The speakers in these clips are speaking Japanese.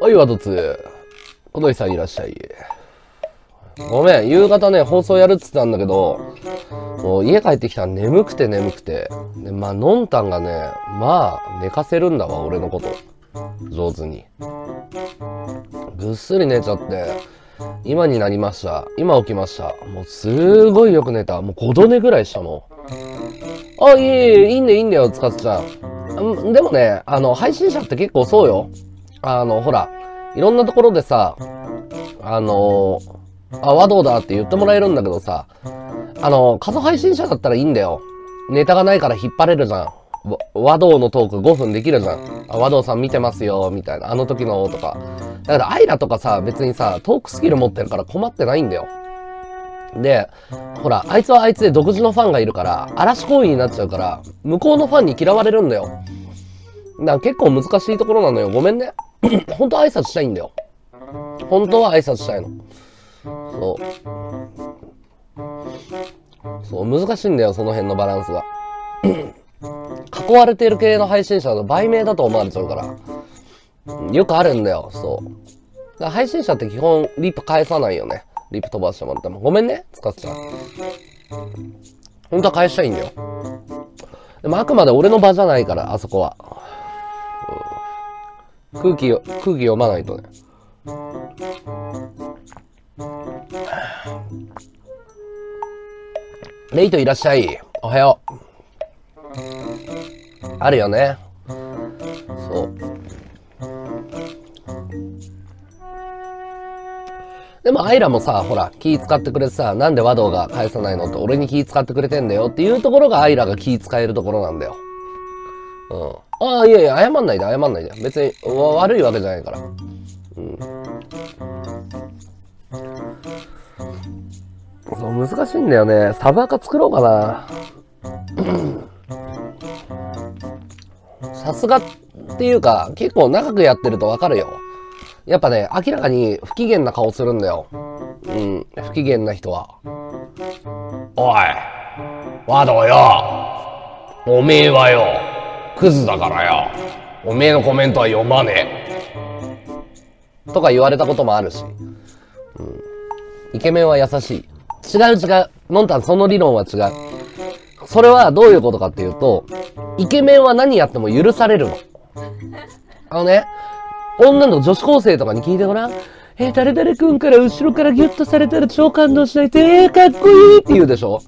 おいワトツー、小鳥さんいらっしゃい。ごめん、夕方ね、放送やるっつったんだけど、もう家帰ってきたら眠くて眠くて。で、まあ、のんたんがね、まあ、寝かせるんだわ、俺のこと。上手に。ぐっすり寝ちゃって、今になりました。今起きました。もう、すごいよく寝た。もう5度寝ぐらいしたもん。あ、いいんだよ、つかつちゃん。でもね、配信者って結構そうよ。ほら、いろんなところでさ、和道だって言ってもらえるんだけどさ、過疎配信者だったらいいんだよ。ネタがないから引っ張れるじゃん。和道のトーク5分できるじゃん。和道さん見てますよ、みたいな。あの時の、とか。だから、アイラとかさ、別にさ、トークスキル持ってるから困ってないんだよ。で、ほら、あいつはあいつで独自のファンがいるから、嵐行為になっちゃうから、向こうのファンに嫌われるんだよ。だから結構難しいところなのよ。ごめんね。本当は挨拶したいんだよ。本当は挨拶したいの。そう、難しいんだよ、その辺のバランスが。囲われてる系の配信者の売名だと思われちゃうから。よくあるんだよ、そう。だから配信者って基本、リップ返さないよね。リップ飛ばしてもらっても。ごめんね、使っちゃう。本当は返したいんだよ。でもあくまで俺の場じゃないから、あそこは。空気読まないとね。レイトいらっしゃい。おはよう。あるよね。そう。でもアイラもさ、ほら、気使ってくれてさ、なんで和道が返さないのって、俺に気使ってくれてんだよっていうところがアイラが気使えるところなんだよ。うん。ああ、いやいや、謝んないで。別に悪いわけじゃないから。うん。そう、難しいんだよね。サブアカ作ろうかな。さすがっていうか、結構長くやってるとわかるよ。やっぱね、明らかに不機嫌な顔するんだよ。うん、不機嫌な人は。おい、ワドよ。おめえはよ、クズだからよ。おめえのコメントは読まねえ。とか言われたこともあるし。うん、イケメンは優しい。違う。のんたん、その理論は違う。それはどういうことかっていうと、イケメンは何やっても許されるの。ね、女子高生とかに聞いてごらん。誰々くんから後ろからギュッとされたら超感動しないと、かっこいいって言うでしょ。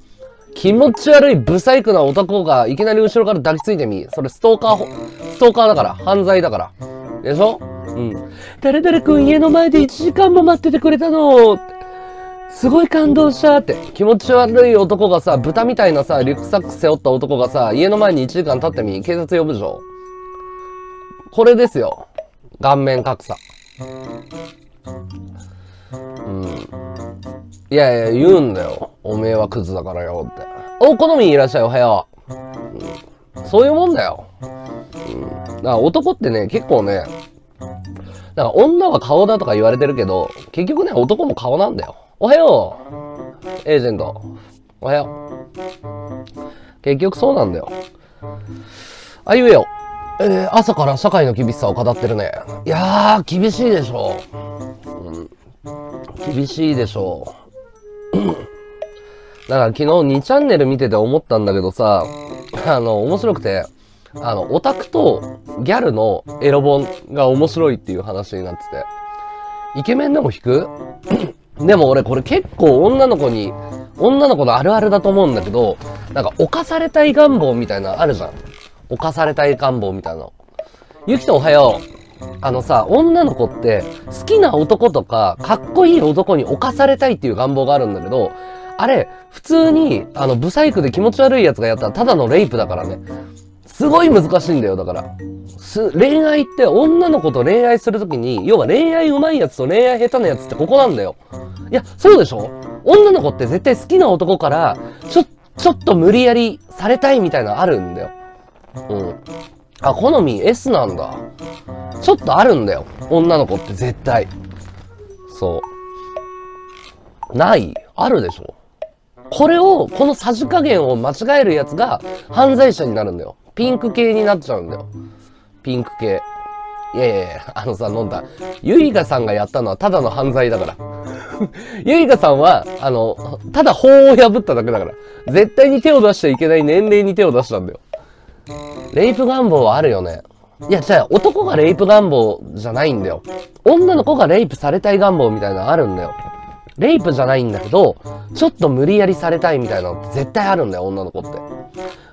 気持ち悪いブサイクな男がいきなり後ろから抱きついてみ。それストーカーだから。犯罪だから。でしょ。うん。誰々くん家の前で1時間も待っててくれたのすごい感動したって。気持ち悪い男がさ、豚みたいなさ、リュックサック背負った男がさ、家の前に1時間立ってみ、警察呼ぶでしょ。これですよ。顔面格差。うん。いやいや、言うんだよ。おめえはクズだからよって。お好みいらっしゃい、おはよう。うん、そういうもんだよ。うん。だから男ってね、結構ね、なんか女は顔だとか言われてるけど、結局ね、男も顔なんだよ。おはようエージェント。おはよう。結局そうなんだよ。あゆえよ。朝から社会の厳しさを語ってるね。いやー、厳しいでしょ。うん、厳しいでしょ。だから昨日2チャンネル見てて思ったんだけどさ、面白くて、オタクとギャルのエロ本が面白いっていう話になってて。イケメンでも引く？でも俺これ結構女の子のあるあるだと思うんだけど、なんか犯されたい願望みたいなのあるじゃん。犯されたい願望みたいなの。ゆきとおはよう。さ、女の子って好きな男とかかっこいい男に犯されたいっていう願望があるんだけど、あれ、普通にブサイクで気持ち悪いやつがやったらただのレイプだからね。すごい難しいんだよ、だから。恋愛って女の子と恋愛するときに、要は恋愛上手いやつと恋愛下手なやつってここなんだよ。いや、そうでしょ？女の子って絶対好きな男から、ちょっと無理やりされたいみたいなのあるんだよ。うん。あ、好み S なんだ。ちょっとあるんだよ。女の子って絶対。そう。ない？あるでしょ？これを、このさじ加減を間違えるやつが犯罪者になるんだよ。ピンク系になっちゃうんだよ。ピンク系。いやいやいや、あのさ、飲んだ。ゆいがさんがやったのはただの犯罪だから。ゆいがさんは、ただ法を破っただけだから。絶対に手を出しちゃいけない年齢に手を出したんだよ。レイプ願望はあるよね。いや、じゃあ男がレイプ願望じゃないんだよ。女の子がレイプされたい願望みたいなのあるんだよ。レイプじゃないんだけど、ちょっと無理やりされたいみたいなのって絶対あるんだよ、女の子って。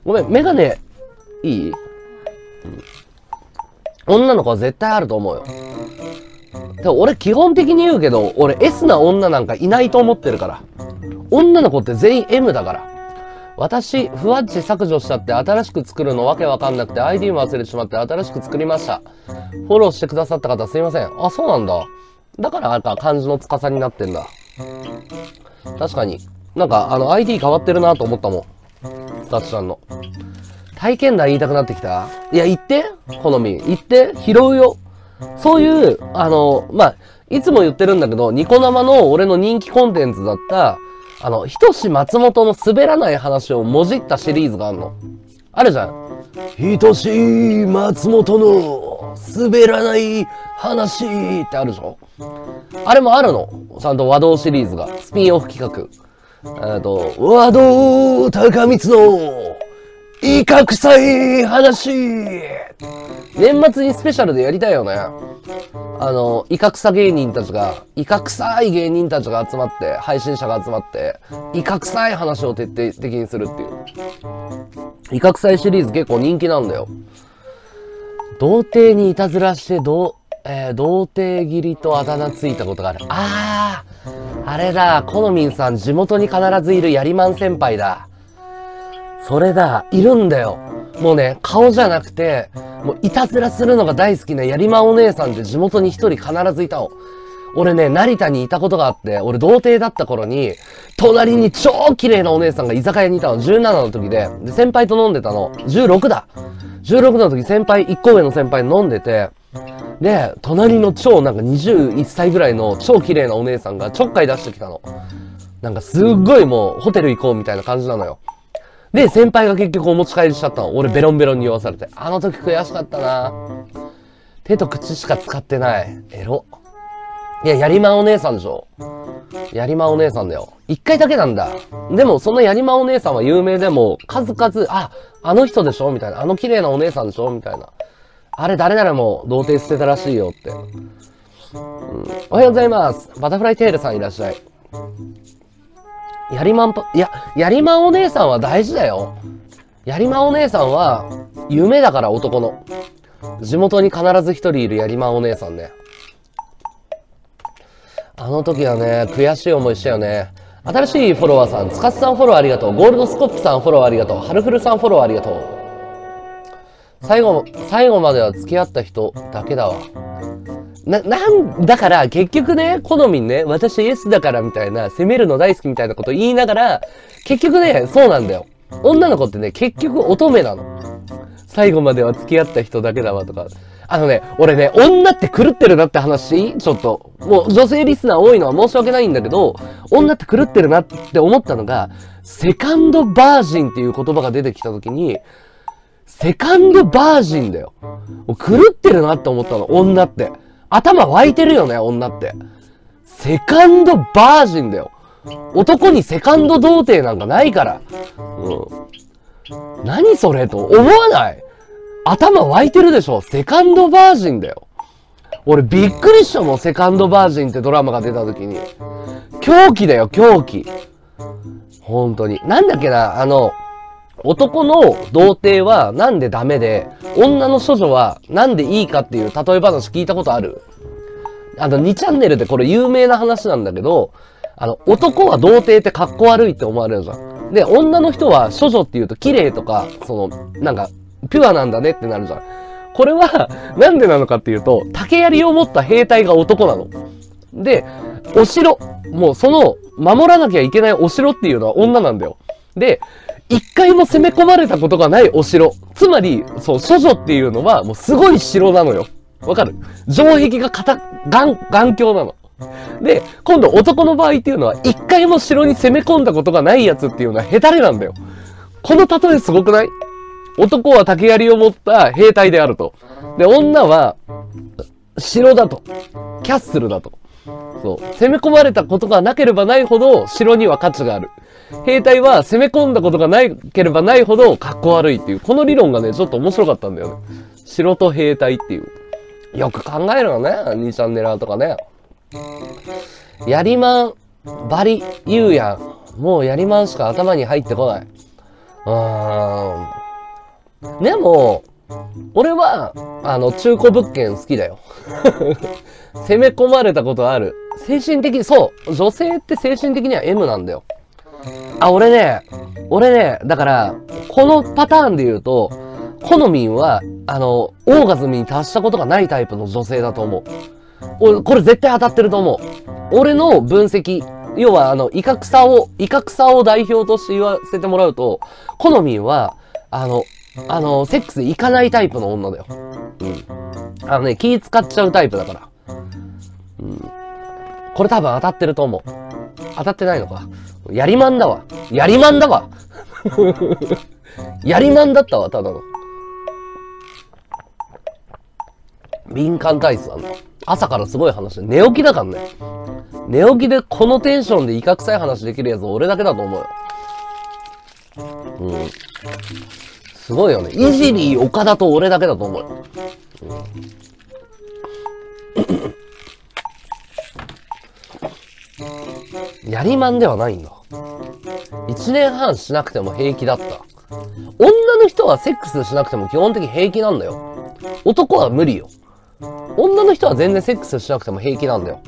ごめん、メガネ、いい？女の子は絶対あると思うよ。でも俺基本的に言うけど、俺 S な女なんかいないと思ってるから。女の子って全員 M だから。私、ふわっち削除しちゃって新しく作るのわけわかんなくて ID も忘れてしまって新しく作りました。フォローしてくださった方すいません。あ、そうなんだ。だからなんか漢字の司になってんだ。確かに。なんかID 変わってるなと思ったもん。ふたつちゃんの。体験談言いたくなってきた？いや、言って、好み。言って、拾うよ。そういう、まあ、いつも言ってるんだけど、ニコ生の俺の人気コンテンツだった、仁松本の滑らない話をもじったシリーズがあるの。あるじゃん。仁松本の滑らない話ってあるでしょ？あれもあるの。ちゃんと和道シリーズが。スピンオフ企画。和道高光の威嚇臭い話！年末にスペシャルでやりたいよね。威嚇臭い芸人たちが集まって、配信者が集まって、威嚇臭い話を徹底的にするっていう。威嚇臭いシリーズ結構人気なんだよ。童貞にいたずらして、童貞斬りとあだ名ついたことがある。あー、あれだ、このみんさん、地元に必ずいるやりまん先輩だ。それだ、いるんだよ。もうね、顔じゃなくて、もういたずらするのが大好きなやりまんお姉さんって地元に一人必ずいたの。俺ね、成田にいたことがあって、俺童貞だった頃に、隣に超綺麗なお姉さんが居酒屋にいたの、17の時で。で、先輩と飲んでたの、16だ。16の時1個上の先輩飲んでて、で、隣の超なんか21歳ぐらいの超綺麗なお姉さんがちょっかい出してきたの。なんかすっごいもうホテル行こうみたいな感じなのよ。で、先輩が結局お持ち帰りしちゃったの。俺ベロンベロンに酔わされて。あの時悔しかったな。手と口しか使ってない。エロ。いや、やりまんお姉さんでしょ。やりまんお姉さんだよ。一回だけなんだ。でも、そのやりまんお姉さんは有名でも、数々、あの人でしょみたいな。あの綺麗なお姉さんでしょみたいな。あれ、誰々も童貞捨てたらしいよって。おはようございます。バタフライテールさんいらっしゃい。やりまんお姉さんは大事だよ。やりまんお姉さんは、夢だから男の。地元に必ず一人いるやりまんお姉さんね。あの時はね、悔しい思いしたよね。新しいフォロワーさん、つかすさんフォローありがとう。ゴールドスコップさんフォローありがとう。ハルフルさんフォローありがとう。最後までは付き合った人だけだわ。だから、結局ね、好みね、私 S だからみたいな、攻めるの大好きみたいなこと言いながら、結局ね、そうなんだよ。女の子ってね、結局乙女なの。最後までは付き合った人だけだわとか。俺ね、女って狂ってるなって話、ちょっと。もう女性リスナー多いのは申し訳ないんだけど、女って狂ってるなって思ったのが、セカンドバージンっていう言葉が出てきた時に、セカンドバージンだよ。もう狂ってるなって思ったの、女って。頭湧いてるよね、女って。セカンドバージンだよ。男にセカンド童貞なんかないから。何それと思わない？頭湧いてるでしょ？セカンドバージンだよ。俺びっくりしたもん、セカンドバージンってドラマが出た時に。狂気だよ、狂気。本当に。なんだっけな、男の童貞はなんでダメで、女の処女はなんでいいかっていう例え話聞いたことある？2チャンネルでこれ有名な話なんだけど、男は童貞ってかっこ悪いって思われるじゃん。で、女の人は処女っていうと綺麗とか、なんか、ピュアなんだねってなるじゃん。これは、なんでなのかっていうと、竹槍を持った兵隊が男なの。で、お城、もう守らなきゃいけないお城っていうのは女なんだよ。で、一回も攻め込まれたことがないお城。つまり、処女っていうのは、もうすごい城なのよ。わかる？城壁が頑強なの。で、今度男の場合っていうのは、一回も城に攻め込んだことがないやつっていうのはヘタレなんだよ。この例えすごくない？男は竹槍を持った兵隊であると。で、女は、城だと。キャッスルだと。そう。攻め込まれたことがなければないほど、城には価値がある。兵隊は攻め込んだことがなければないほど、かっこ悪いっていう。この理論がね、ちょっと面白かったんだよね。城と兵隊っていう。よく考えるよね。2チャンネラーとかね。やりまん、バリ、言うやん。もうやりまんしか頭に入ってこない。でも、俺は、中古物件好きだよ。攻め込まれたことある。精神的、そう。女性って精神的には M なんだよ。あ、俺ね、だから、このパターンで言うと、コノミンは、オーガズムに達したことがないタイプの女性だと思う。俺、これ絶対当たってると思う。俺の分析。要は、威嚇さを代表として言わせてもらうと、コノミンは、セックス行かないタイプの女だよ。うん。気使っちゃうタイプだから。うん。これ多分当たってると思う。当たってないのか。やりまんだわやりまんだったわ、ただの。敏感体質なんだ。朝からすごい話。寝起きだからね。寝起きでこのテンションで威嚇臭い話できるやつ俺だけだと思うよ。うん。すごいよね。イジリー岡田と俺だけだと思うよ。うん、やりまんではないんだ。一年半しなくても平気だった。女の人はセックスしなくても基本的に平気なんだよ。男は無理よ。女の人は全然セックスしなくても平気なんだよ。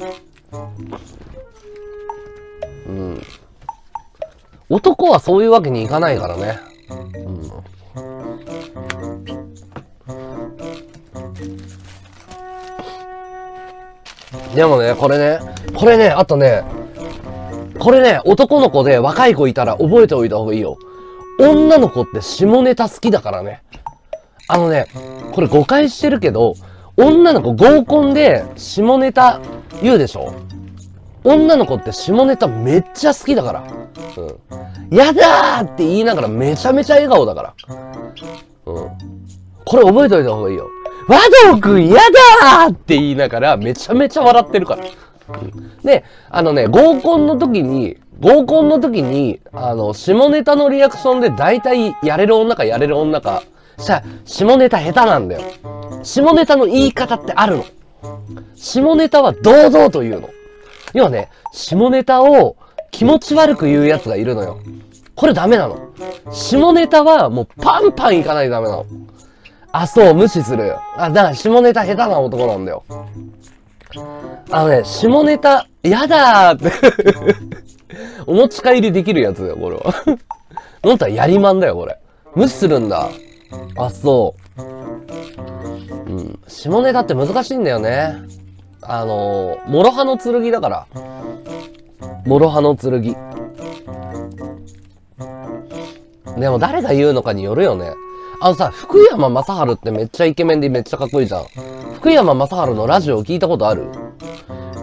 うん。男はそういうわけにいかないからね。うん。でもね、これね、あとね、これね、男の子で若い子いたら覚えておいた方がいいよ。女の子って下ネタ好きだからね。これ誤解してるけど、女の子合コンで下ネタ言うでしょ？女の子って下ネタめっちゃ好きだから。うん。やだーって言いながらめちゃめちゃ笑顔だから。うん。これ覚えておいた方がいいよ。和道くんやだーって言いながらめちゃめちゃ笑ってるから。で、合コンの時に、下ネタのリアクションで大体やれる女か、下ネタ下手なんだよ。下ネタの言い方ってあるの。下ネタは堂々と言うの。要はね、下ネタを気持ち悪く言うやつがいるのよ。これダメなの。下ネタはもうパンパンいかないとダメなの。あ、そう、無視する。あ、だから下ネタ下手な男なんだよ。下ネタ、やだーって。お持ち帰りできるやつだよ、これは。のんたらやりまんだよ、これ。無視するんだ。あ、そう。うん。下ネタって難しいんだよね。諸刃の剣だから。諸刃の剣。でも誰が言うのかによるよね。福山雅治ってめっちゃイケメンでめっちゃかっこいいじゃん。福山雅治のラジオ聞いたことある？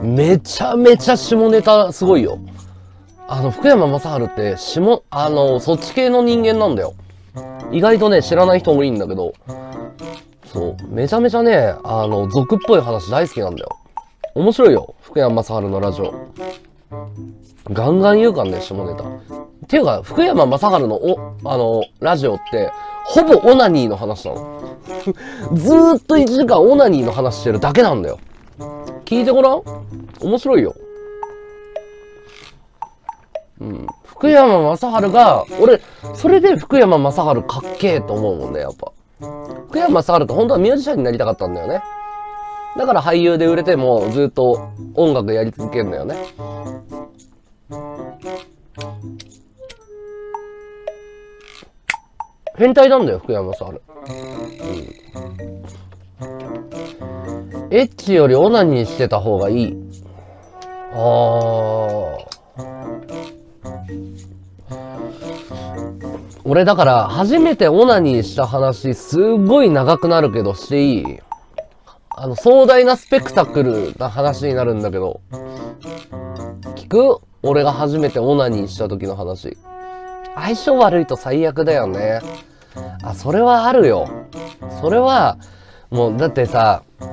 めちゃめちゃ下ネタすごいよ。福山雅治ってそっち系の人間なんだよ。意外とね、知らない人多いんだけど。そう。めちゃめちゃね、俗っぽい話大好きなんだよ。面白いよ。福山雅治のラジオ。ガンガン言うかんね、下ネタ。っていうか、福山雅治のラジオって、ほぼオナニーの話なの。ずーっと1時間オナニーの話してるだけなんだよ。聞いてごらん？面白いよ。うん。福山雅治が、俺、それで福山雅治かっけーと思うもんね、やっぱ。福山雅治って本当はミュージシャンになりたかったんだよね。だから俳優で売れてもずーっと音楽やり続けるんだよね。変態なんだよ、福山雅治。うん。エッチよりオナニーしてた方がいい。俺だから、初めてオナニーした話、すっごい長くなるけどしていい？壮大なスペクタクルな話になるんだけど。聞く？俺が初めてオナニーした時の話。相性悪いと最悪だよね。あ、それはあるよ。それは、もうだってさ、好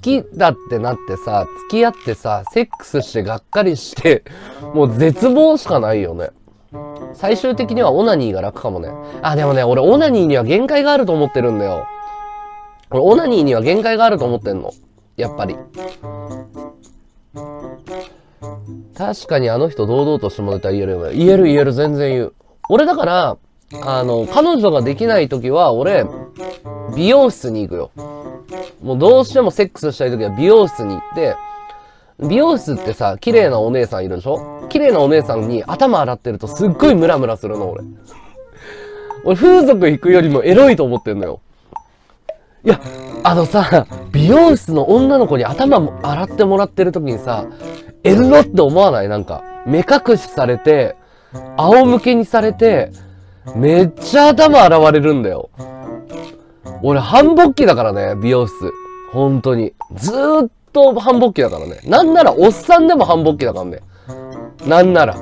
きだってなってさ、付き合ってさ、セックスしてがっかりして、もう絶望しかないよね。最終的にはオナニーが楽かもね。あ、でもね、俺オナニーには限界があると思ってるんだよ。俺オナニーには限界があると思ってんの。やっぱり。確かにあの人堂々と下ネタ言えるよね。言える、全然言う。俺だから、彼女ができない時は俺、美容室に行くよ。もうどうしてもセックスしたい時は美容室に行って、美容室ってさ、綺麗なお姉さんいるでしょ？綺麗なお姉さんに頭洗ってるとすっごいムラムラするの、俺。俺、風俗行くよりもエロいと思ってんのよ。いや、美容室の女の子に頭洗ってもらってる時にさ、エロって思わない？なんか、目隠しされて、仰向けにされて、めっちゃ頭洗われるんだよ。俺、繁忙期だからね、美容室。本当に。ずーっと繁忙期だからね。なんなら、おっさんでも繁忙期だからね。なんなら。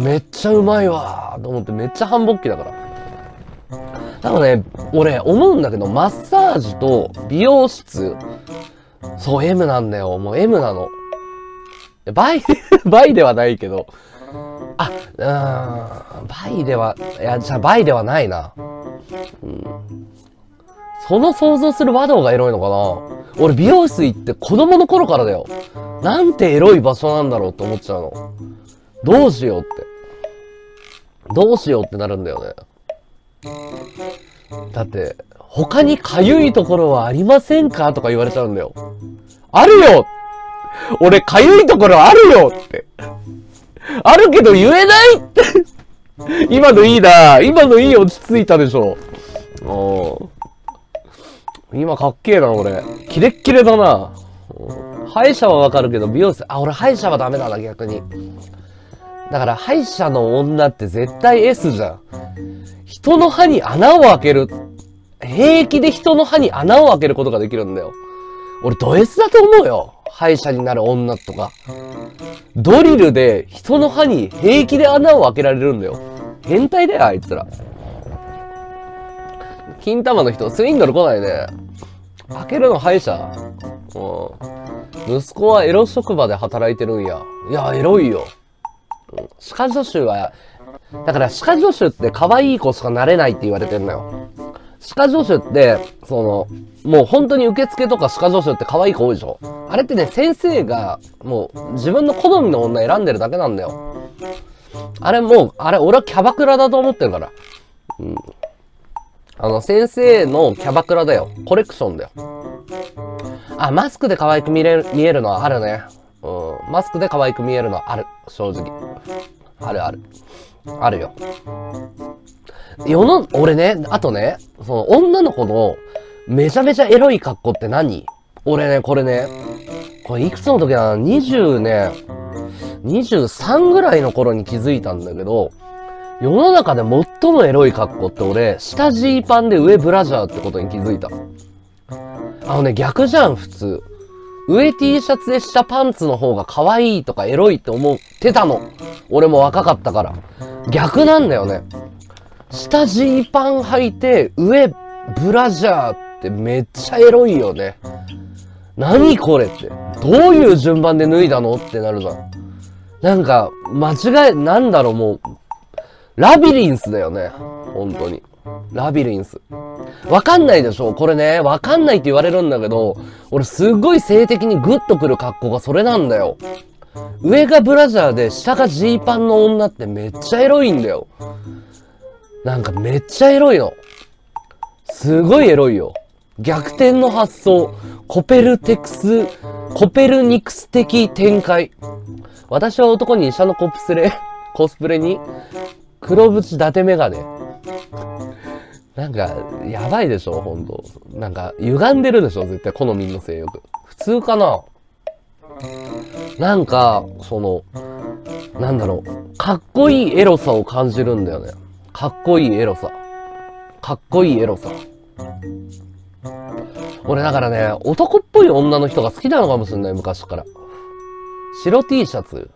めっちゃうまいわーと思って、めっちゃ繁忙期だから。だからね、俺、思うんだけど、マッサージと美容室、そう、M なんだよ。もう M なの。倍ではないけど。倍では、いや、じゃあ倍ではないな。うん。その想像する和道がエロいのかな？俺、美容室行って子供の頃からだよ。なんてエロい場所なんだろうって思っちゃうの。どうしようって。どうしようってなるんだよね。だって、他に痒いところはありませんか？とか言われちゃうんだよ。あるよ！俺、痒いところあるよって。あるけど言えないって。今のいいな。今のいい、落ち着いたでしょ。今かっけえな、俺。キレッキレだな。歯医者はわかるけど、美容室、俺歯医者はダメだな、逆に。だから、歯医者の女って絶対 S じゃん。人の歯に穴を開ける。平気で人の歯に穴を開けることができるんだよ。俺、ド S だと思うよ。歯医者になる女とか。ドリルで人の歯に平気で穴を開けられるんだよ。変態だよ、あいつら。金玉の人、スインドル来ないね。開けるの歯医者。うん。息子はエロ職場で働いてるんや。いや、エロいよ。歯科助手は、だから歯科助手って可愛い子しかなれないって言われてんのよ。歯科助手って、もう本当に受付とか歯科助手って可愛い子多いでしょ。あれってね、先生が、もう自分の好みの女選んでるだけなんだよ。あれ俺はキャバクラだと思ってるから。うん。先生のキャバクラだよ。コレクションだよ。マスクで可愛く見えるのはあるね。うん。マスクで可愛く見えるのはある。正直。あるよ。俺ね、あとね、女の子のめちゃめちゃエロい格好って何？俺ね、これいくつの時なの？20ね、23ぐらいの頃に気づいたんだけど、世の中で最もエロい格好って俺、下ジーパンで上ブラジャーってことに気づいた。逆じゃん、普通。上 T シャツで下パンツの方が可愛いとかエロいって思ってたの。俺も若かったから。逆なんだよね。下ジーパン履いて、上ブラジャーってめっちゃエロいよね。何これって。どういう順番で脱いだのってなるじゃん。なんか、なんだろう、もう、ラビリンスだよね。本当に。ラビリンス。わかんないでしょ？これね、わかんないって言われるんだけど、俺すっごい性的にグッとくる格好がそれなんだよ。上がブラジャーで、下がジーパンの女ってめっちゃエロいんだよ。なんかめっちゃエロいの。すごいエロいよ。逆転の発想。コペルニクス的展開。私は男に医者のコスプレに、黒縁伊達メガネ。なんか、やばいでしょ、ほんと。なんか、歪んでるでしょ、絶対好みの性欲。普通かな？なんか、なんだろう。かっこいいエロさを感じるんだよね。かっこいいエロさ。俺だからね、男っぽい女の人が好きなのかもしれない、昔から。白 T シャツ。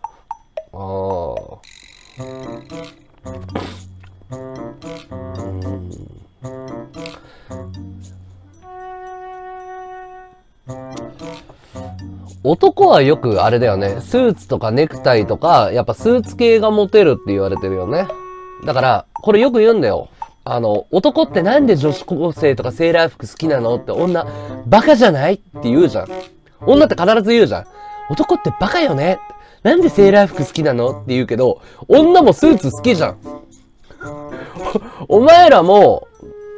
あー。男はよくあれだよね。スーツとかネクタイとか、やっぱスーツ系がモテるって言われてるよね。だから、これよく言うんだよ。男ってなんで女子高生とかセーラー服好きなのって、女、バカじゃないって言うじゃん。女って必ず言うじゃん。男ってバカよね。なんでセーラー服好きなのって言うけど、女もスーツ好きじゃん。お前らも、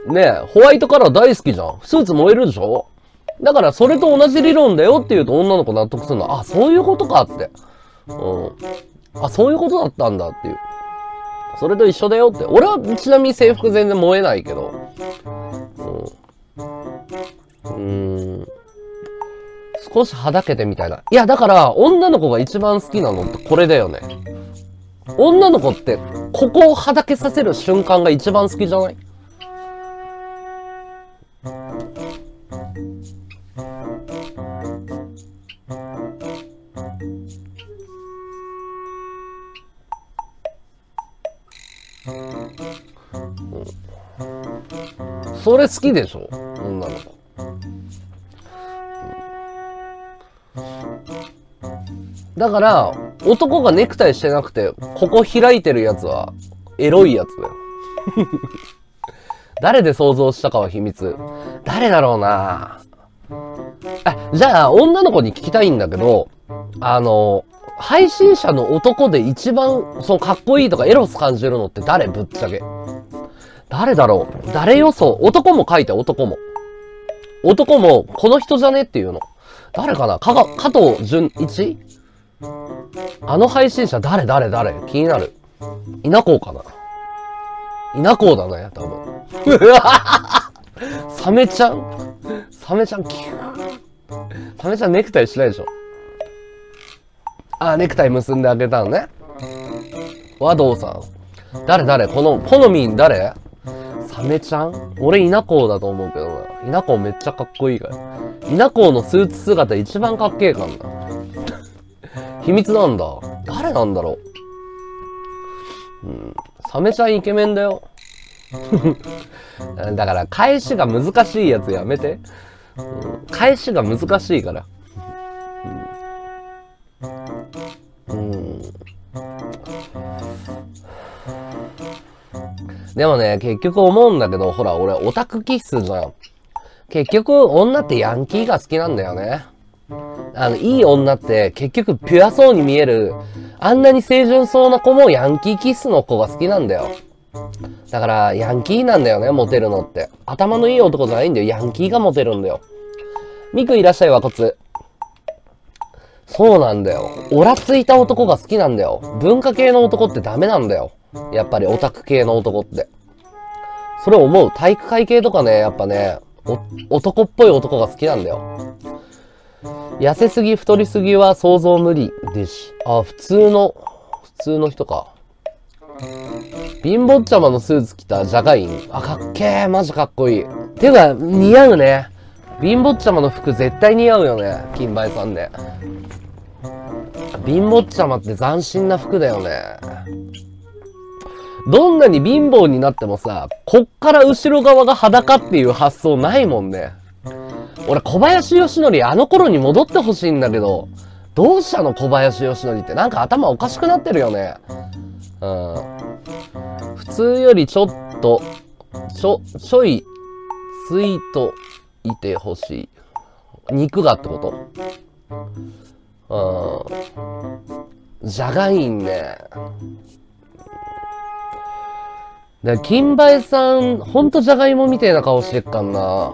ね、ホワイトカラー大好きじゃん。スーツ燃えるでしょ？だからそれと同じ理論だよって言うと女の子納得するの。あ、そういうことかって。うん。あ、そういうことだったんだっていう。それと一緒だよって。俺はちなみに制服全然燃えないけど。少しはだけてみたいな。いや、だから女の子が一番好きなのってこれだよね。女の子ってここをはだけさせる瞬間が一番好きじゃない？それ好きでしょ、女の子。だから男がネクタイしてなくてここ開いてるやつはエロいやつだよ。誰で想像したかは秘密。誰だろうな。あ、じゃあ女の子に聞きたいんだけど、配信者の男で一番そのかっこいいとかエロス感じるのって誰？ぶっちゃけ。誰だろう？誰予想？男も書いて、男も。男もこの人じゃねっていうの。誰かな？加藤純一？あの配信者誰気になる。稲子かな？稲子だね、多分。うわサメちゃん、キュー。サメちゃんネクタイしないでしょ。あ、ネクタイ結んであげたのね。和道さん。誰この、好み誰？サメちゃん？俺稲子だと思うけどな。稲子めっちゃかっこいいから。稲子のスーツ姿一番かっけえかんな。秘密なんだ。誰なんだろう。うん。サメちゃんイケメンだよ。だから、返しが難しいやつやめて。うん、返しが難しいから。でもね、結局思うんだけど、ほら、俺、オタク気質じゃん。結局、女ってヤンキーが好きなんだよね。いい女って結局ピュアそうに見える、あんなに清純そうな子もヤンキー気質の子が好きなんだよ。だから、ヤンキーなんだよね、モテるのって。頭のいい男じゃないんだよ、ヤンキーがモテるんだよ。ミクいらっしゃい、和骨。そうなんだよ。オラついた男が好きなんだよ。文化系の男ってダメなんだよ。やっぱりオタク系の男って。それを思う。体育会系とかね、やっぱね、男っぽい男が好きなんだよ。痩せすぎ太りすぎは想像無理ですし。あ、普通の人か。貧乏ちゃまのスーツ着たジャガイン。あ、かっけえ。マジかっこいい。てか、似合うね。貧乏ちゃまの服絶対似合うよね。金梅さんで。貧乏ちゃまって斬新な服だよね。どんなに貧乏になってもさ、こっから後ろ側が裸っていう発想ないもんね。俺、小林よしのり、あの頃に戻ってほしいんだけど、どうしたの小林よしのりって。なんか頭おかしくなってるよね。うん。普通よりちょい、ついといてほしい。肉がってこと。うん。じゃがいんね。で、金梅さん、ほんとじゃがいもみてえな顔してっかんな。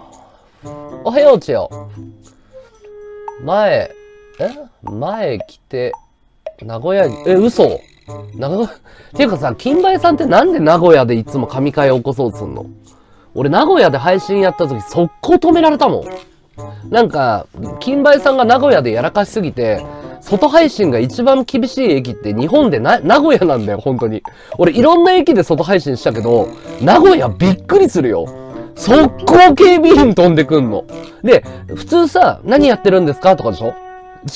おはようちよ。前来て、名古屋に、嘘名古屋、ていうかさ、金梅さんってなんで名古屋でいつも神会を起こそうとすんの？俺、名古屋で配信やった時、速攻止められたもん。なんか、金梅さんが名古屋でやらかしすぎて、外配信が一番厳しい駅って日本で名古屋なんだよ、本当に。俺いろんな駅で外配信したけど、名古屋びっくりするよ。速攻警備員飛んでくんの。で、普通さ、何やってるんですかとかでしょ。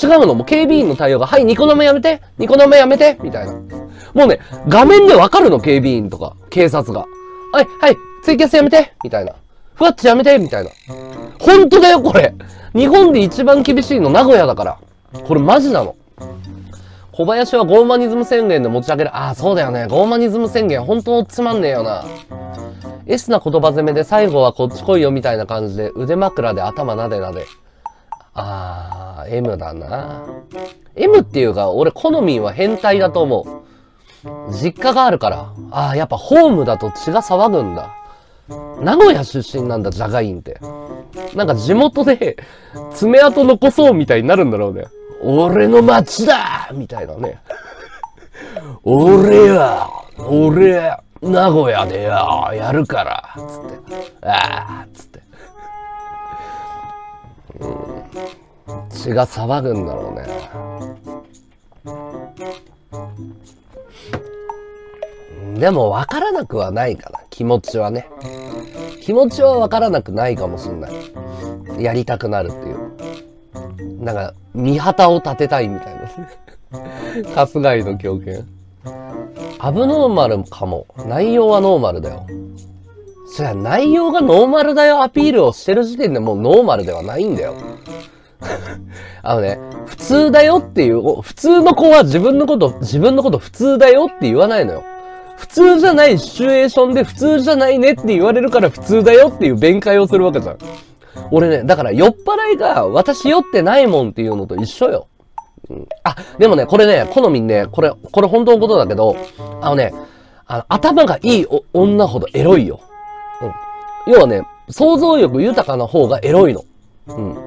違うの、もう警備員の対応が、はい、ニコ生やめて、ニコ生やめてみたいな。もうね、画面でわかるの、警備員とか、警察が。はい、はい、ツイキャスやめてみたいな。ふわっちやめてみたいな。ほんとだよ、これ。日本で一番厳しいの、名古屋だから。これマジなの。小林はゴーマニズム宣言で持ち上げる。ああ、そうだよね。ゴーマニズム宣言、ほんとつまんねえよな。エスな言葉攻めで最後はこっち来いよみたいな感じで、腕枕で頭なでなで。あー、M だな。M っていうか、俺、好みは変態だと思う。実家があるから。あー、やっぱホームだと血が騒ぐんだ。名古屋出身なんだ、ジャガインって。なんか地元で爪痕残そうみたいになるんだろうね。俺の町だみたいなね。俺、名古屋でよ、やるから、つって。あー、つって。うん、血が騒ぐんだろうね。でも分からなくはないかな、気持ちはね。気持ちは分からなくないかもしんない。やりたくなるっていう、なんか見旗を立てたいみたいな春日井の狂犬。アブノーマルかも。内容はノーマルだよ。そりゃ内容がノーマルだよアピールをしてる時点でもうノーマルではないんだよあのね、普通だよっていう、普通の子は自分のこと普通だよって言わないのよ。普通じゃないシチュエーションで普通じゃないねって言われるから普通だよっていう弁解をするわけじゃん。俺ね、だから酔っ払いが私酔ってないもんっていうのと一緒よ。うん、あ、でもね、これね、好みね、これ本当のことだけど、あのね、頭がいい女ほどエロいよ。うん。要はね、想像力豊かな方がエロいの。うん。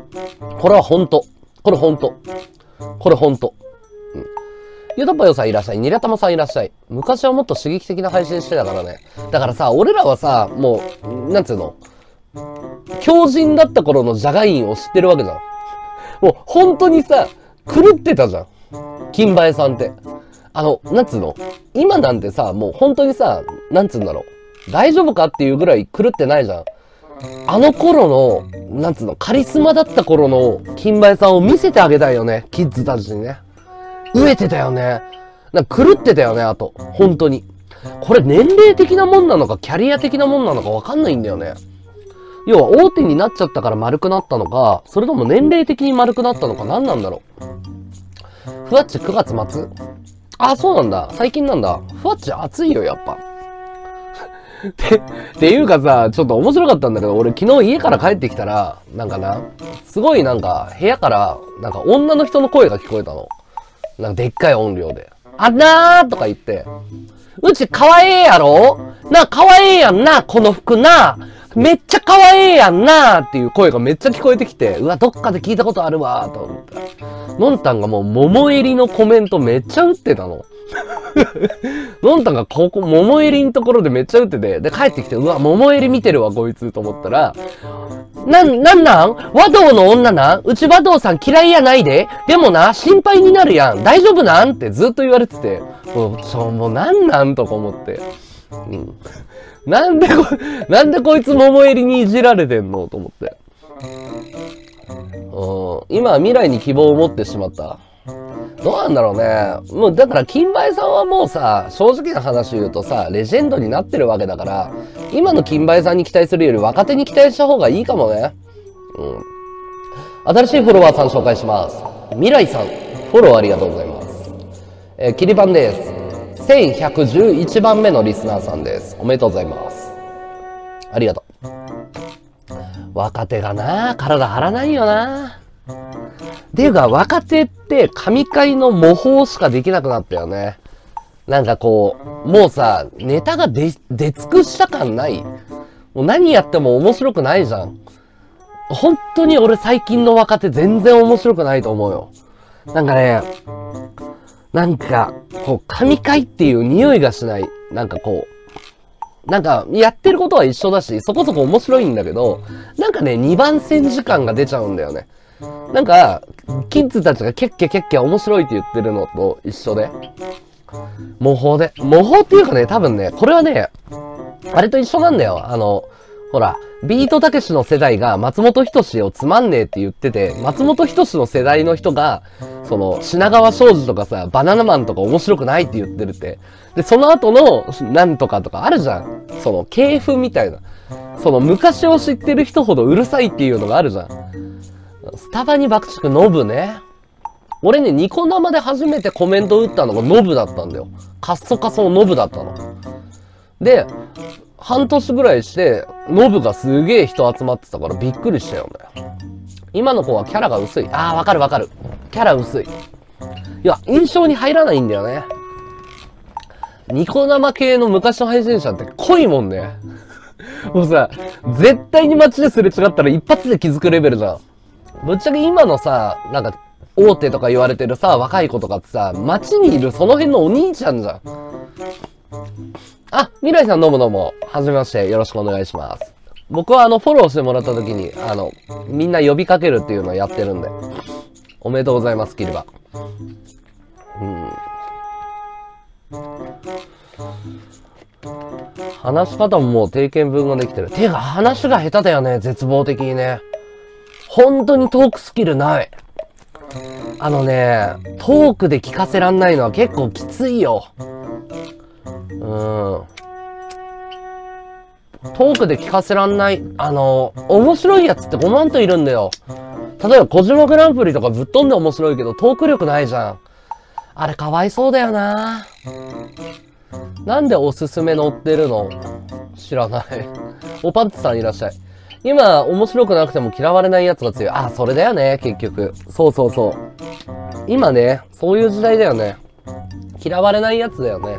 これは本当。これ本当。これ本当。ゆたぽよさんいらっしゃい。にらたまさんいらっしゃい。昔はもっと刺激的な配信してたからね。だからさ、俺らはさ、もう、なんつうの、狂人だった頃のジャガインを知ってるわけじゃん。もう、本当にさ、狂ってたじゃん。金バエさんって。なんつうの、今なんてさ、もう本当にさ、なんつうんだろう。大丈夫かっていうぐらい狂ってないじゃん。あの頃の、なんつうの、カリスマだった頃の金バエさんを見せてあげたいよね。キッズたちにね。飢えてたよね。なんか狂ってたよね、あと。本当に。これ年齢的なもんなのか、キャリア的なもんなのかわかんないんだよね。要は大手になっちゃったから丸くなったのか、それとも年齢的に丸くなったのか、何なんだろう。ふわっち9月末？あ、そうなんだ。最近なんだ。ふわっち暑いよ、やっぱ。っていうかさ、ちょっと面白かったんだけど、俺昨日家から帰ってきたら、なんかな、すごいなんか部屋から、なんか女の人の声が聞こえたの。なんかでっかい音量で。あんなーとか言って。うちかわええやろな、かわええやんな、この服な。めっちゃかわええやんなっていう声がめっちゃ聞こえてきて、うわ、どっかで聞いたことあるわーと思って。のんたんがもう桃襟のコメントめっちゃ打ってたの。のんたんがここ、桃襟のところでめっちゃ打ってて、で帰ってきて、うわ、桃襟見てるわ、こいつと思ったら、なん和道の女な、うち和道さん嫌いやないで。でもな、心配になるやん。大丈夫なんってずっと言われてて、もうなんとか思って。うん。なんでこいつ桃襟にいじられてんのと思って。今は未来に希望を持ってしまった。どうなんだろうね。もうだから、金バエさんはもうさ、正直な話言うとさ、レジェンドになってるわけだから、今の金バエさんに期待するより若手に期待した方がいいかもね。うん。新しいフォロワーさん紹介します。未来さん、フォローありがとうございます。キリパンです。1111番目のリスナーさんです。おめでとうございます。ありがとう。若手がな、体張らないよな。っていうか、若手って神回の模倣しかできなくなったよね。なんかこう、もうさ、ネタが出尽くした感ない。もう何やっても面白くないじゃん。本当に俺最近の若手全然面白くないと思うよ。なんかね、なんか、こう、神回っていう匂いがしない。なんかこう、なんか、やってることは一緒だし、そこそこ面白いんだけど、なんかね、2番線時間が出ちゃうんだよね。なんか、キッズたちがキャッキャキャッキャ面白いって言ってるのと一緒で。模倣っていうかね、多分ね、これはね、あれと一緒なんだよ。ほら、ビートたけしの世代が松本人志をつまんねえって言ってて、松本人志の世代の人が、その、品川庄司とかさ、バナナマンとか面白くないって言ってるって。で、その後の、なんとかとかあるじゃん。その、系譜みたいな。その、昔を知ってる人ほどうるさいっていうのがあるじゃん。スタバに爆竹ノブね。俺ね、ニコ生で初めてコメント打ったのがノブだったんだよ。カッソカソのノブだったの。で、半年ぐらいして、ノブがすげえ人集まってたからびっくりしたよね。今の子はキャラが薄い。ああ、わかるわかる。キャラ薄い。いや、印象に入らないんだよね。ニコ生系の昔の配信者って濃いもんね。もうさ、絶対に街ですれ違ったら一発で気づくレベルじゃん。ぶっちゃけ今のさ、なんか、大手とか言われてるさ、若い子とかってさ、街にいるその辺のお兄ちゃんじゃん。あ、未来さんどうもどうも。はじめまして。よろしくお願いします。僕はフォローしてもらった時に、みんな呼びかけるっていうのをやってるんで。おめでとうございます、キリバ。話し方ももう定見文ができてる。てか、話が下手だよね、絶望的にね。本当にトークスキルない。トークで聞かせらんないのは結構きついよ。トークで聞かせらんない、面白いやつって5万といるんだよ。例えば、小島グランプリとかぶっ飛んで面白いけど、トーク力ないじゃん。あれ、かわいそうだよな。なんでおすすめ載ってるの？知らない。おパッツさんいらっしゃい。今、面白くなくても嫌われないやつが強い。あ、それだよね、結局。そうそうそう。今ね、そういう時代だよね。嫌われないやつだよね。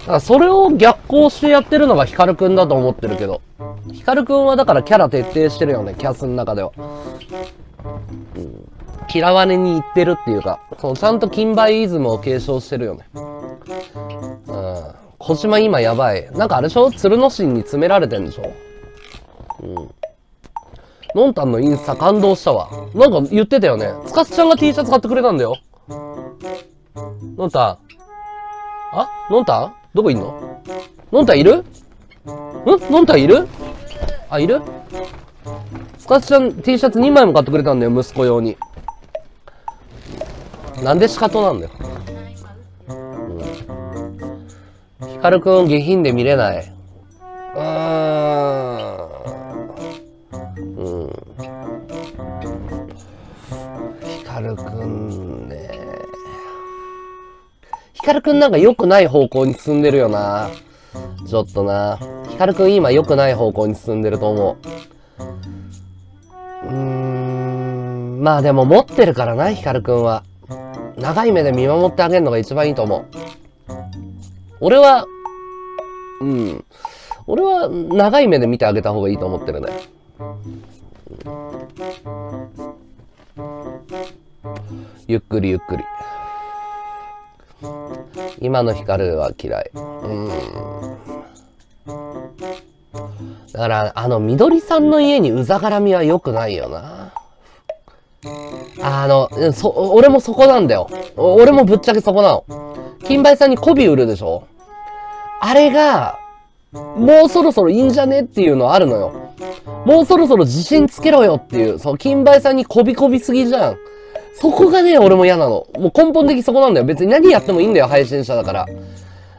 だからそれを逆行してやってるのがヒカルくんだと思ってるけど。ヒカルくんはだからキャラ徹底してるよね、キャスの中では。嫌われに行ってるっていうか、そのちゃんと金梅イズムを継承してるよね。小島今やばい。なんかあれでしょ？鶴の神に詰められてんでしょ？のんたんのインスタ感動したわ。なんか言ってたよね。つかすちゃんが T シャツ買ってくれたんだよ。のんたん。あ？のんたん？どこいんの？のんたんいる？ん？のんたんいる？あ、いる？つかすちゃん T シャツ2枚も買ってくれたんだよ、息子用に。なんで仕方なんだよ。ヒカルくん下品で見れない。ヒカルくんなんか良くない方向に進んでるよな。ちょっとな。ヒカルくん今良くない方向に進んでると思う。まあでも持ってるからな、ヒカルくんは。長い目で見守ってあげるのが一番いいと思う。俺は長い目で見てあげた方がいいと思ってるね。ゆっくりゆっくり。今のヒカルは嫌い。だから、みどりさんの家にうざがらみは良くないよな。俺もそこなんだよ。俺もぶっちゃけそこなの。金梅さんに媚び売るでしょ？あれが、もうそろそろいいんじゃねっていうのあるのよ。もうそろそろ自信つけろよっていう、そう、金梅さんに媚び媚びすぎじゃん。そこがね、俺も嫌なの。もう根本的そこなんだよ。別に何やってもいいんだよ、配信者だから。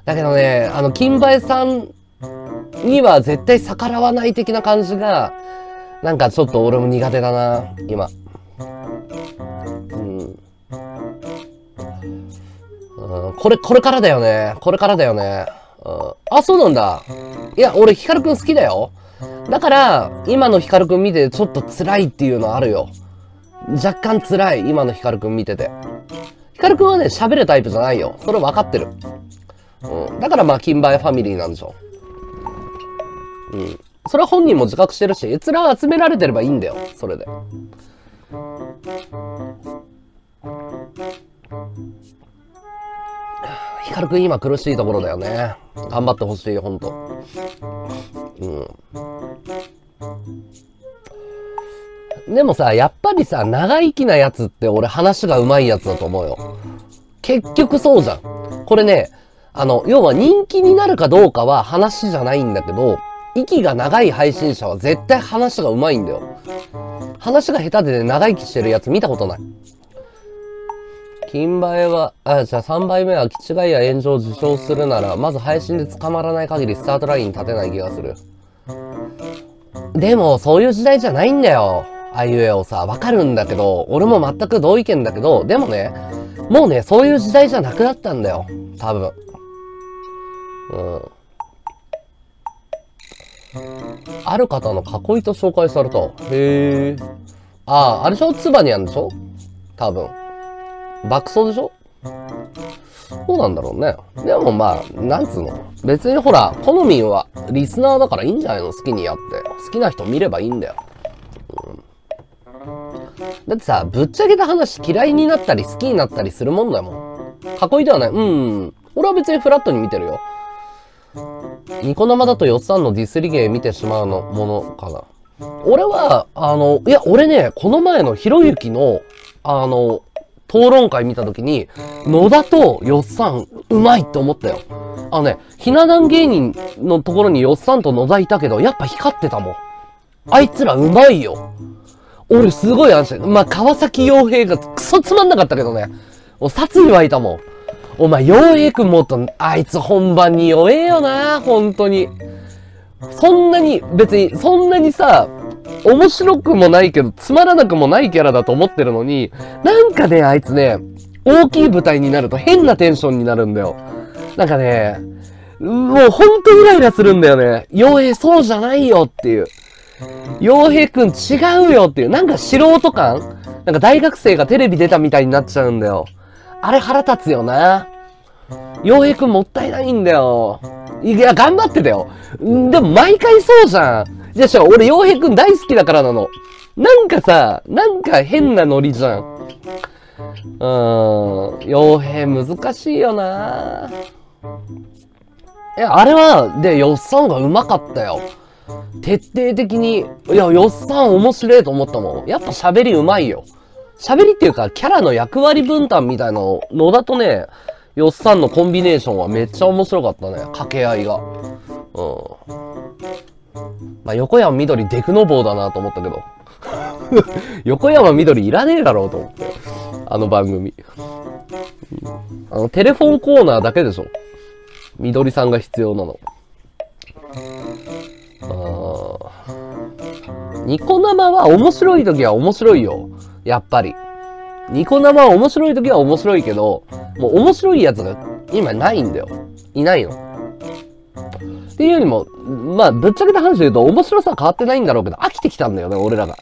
だけどね、金梅さんには絶対逆らわない的な感じが、なんかちょっと俺も苦手だな、今。これからだよね。これからだよね。あ、そうなんだ。いや、俺、ヒカルくん好きだよ。だから、今のヒカルくん見てちょっと辛いっていうのあるよ。若干辛い、今のヒカルくん見てて。ヒカルくんはね、喋るタイプじゃないよ。それ分かってる。だからまあ、金梅ファミリーなんでしょ。それは本人も自覚してるし、閲覧集められてればいいんだよ。それで。ヒカルくん今苦しいところだよね。頑張ってほしいよ、ほんと。でもさ、やっぱりさ、長生きなやつって俺話が上手いやつだと思うよ。結局そうじゃん。これね、要は人気になるかどうかは話じゃないんだけど、息が長い配信者は絶対話が上手いんだよ。話が下手でね、長生きしてるやつ見たことない。金杯は、じゃあ3杯目は、気違いや炎上を自称するなら、まず配信で捕まらない限りスタートラインに立てない気がする。でも、そういう時代じゃないんだよ。あいうえおさ、わかるんだけど、俺も全く同意見だけど、でもね、もうね、そういう時代じゃなくなったんだよ。多分。ある方の囲いと紹介された。へー。ああ、あれでしょ、ツバニャンでしょ、多分。爆走でしょ。そうなんだろうね。でもまあ、なんつうの。別にほら、好みはリスナーだからいいんじゃないの、好きにやって。好きな人見ればいいんだよ。だってさ、ぶっちゃけた話、嫌いになったり好きになったりするもんだもん。囲いではない。俺は別にフラットに見てるよ。ニコ生だとよっさんのディスリゲー見てしまうのものかな。俺は、いや、俺ね、この前のひろゆきの、討論会見たときに、野田とよっさん、うまいって思ったよ。ひな壇芸人のところによっさんと野田いたけど、やっぱ光ってたもん。あいつらうまいよ。俺すごい安心。まあ、川崎洋平がクソつまんなかったけどね。殺意湧いたもん。お前、洋平くんもっと、あいつ本番に弱えよな、本当に。そんなにさ、面白くもないけど、つまらなくもないキャラだと思ってるのに、なんかね、あいつね、大きい舞台になると変なテンションになるんだよ。なんかね、もうほんとイライラするんだよね。洋平そうじゃないよっていう。洋平くん違うよっていう。なんか素人感？なんか大学生がテレビ出たみたいになっちゃうんだよ。あれ腹立つよな。洋平くんもったいないんだよ。いや、頑張ってたよ。でも毎回そうじゃん。じゃあしょ、俺、洋平くん大好きだからなの。なんかさ、なんか変なノリじゃん。洋平難しいよな。いや、あれは、で、よっさんが上手かったよ。徹底的に、いや、よっさん面白いと思ったもん。やっぱ喋り上手いよ。喋りっていうか、キャラの役割分担みたいなの、野田とね、よっさんのコンビネーションはめっちゃ面白かったね。掛け合いが。まあ、横山みどりデクノボーだなと思ったけど。横山みどりいらねえだろうと思って。あの番組。テレフォンコーナーだけでしょ。みどりさんが必要なの。ニコ生は面白い時は面白いよ。やっぱり。ニコ生は面白い時は面白いけど、もう面白いやつが今ないんだよ。いないの。っていうよりも、まあ、ぶっちゃけた話で言うと、面白さは変わってないんだろうけど、飽きてきたんだよね、俺らが。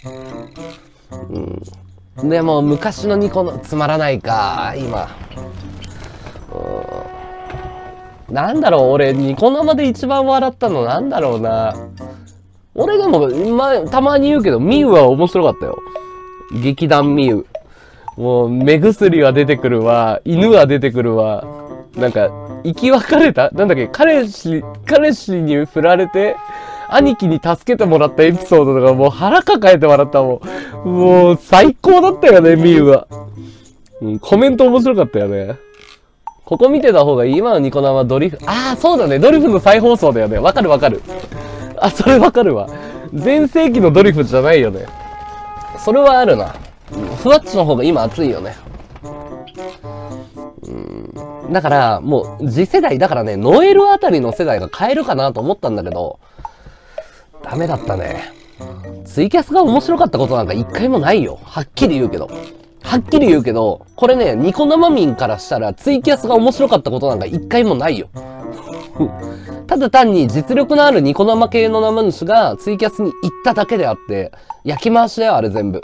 でも、昔のニコの、つまらないか、今。なんだろう、俺、ニコ生で一番笑ったのなんだろうな。俺でも、たまに言うけど、ミウは面白かったよ。劇団ミウ。もう、目薬は出てくるわ、犬は出てくるわ、なんか、生き別れた？なんだっけ？彼氏に振られて、兄貴に助けてもらったエピソードとかもう腹抱えて笑ったもん。もう最高だったよね、みゆは。コメント面白かったよね。ここ見てた方がいい。今のニコ生ドリフ、ああ、そうだね。ドリフの再放送だよね。わかるわかる。あ、それわかるわ。全盛期のドリフじゃないよね。それはあるな。ふわっちの方が今熱いよね。だから、もう、次世代、だからね、ノエルあたりの世代が変えるかなと思ったんだけど、ダメだったね。ツイキャスが面白かったことなんか一回もないよ。はっきり言うけど。はっきり言うけど、これね、ニコ生民からしたら、ツイキャスが面白かったことなんか一回もないよ。ただ単に実力のあるニコ生系の生主がツイキャスに行っただけであって、焼き回しだよ、あれ全部。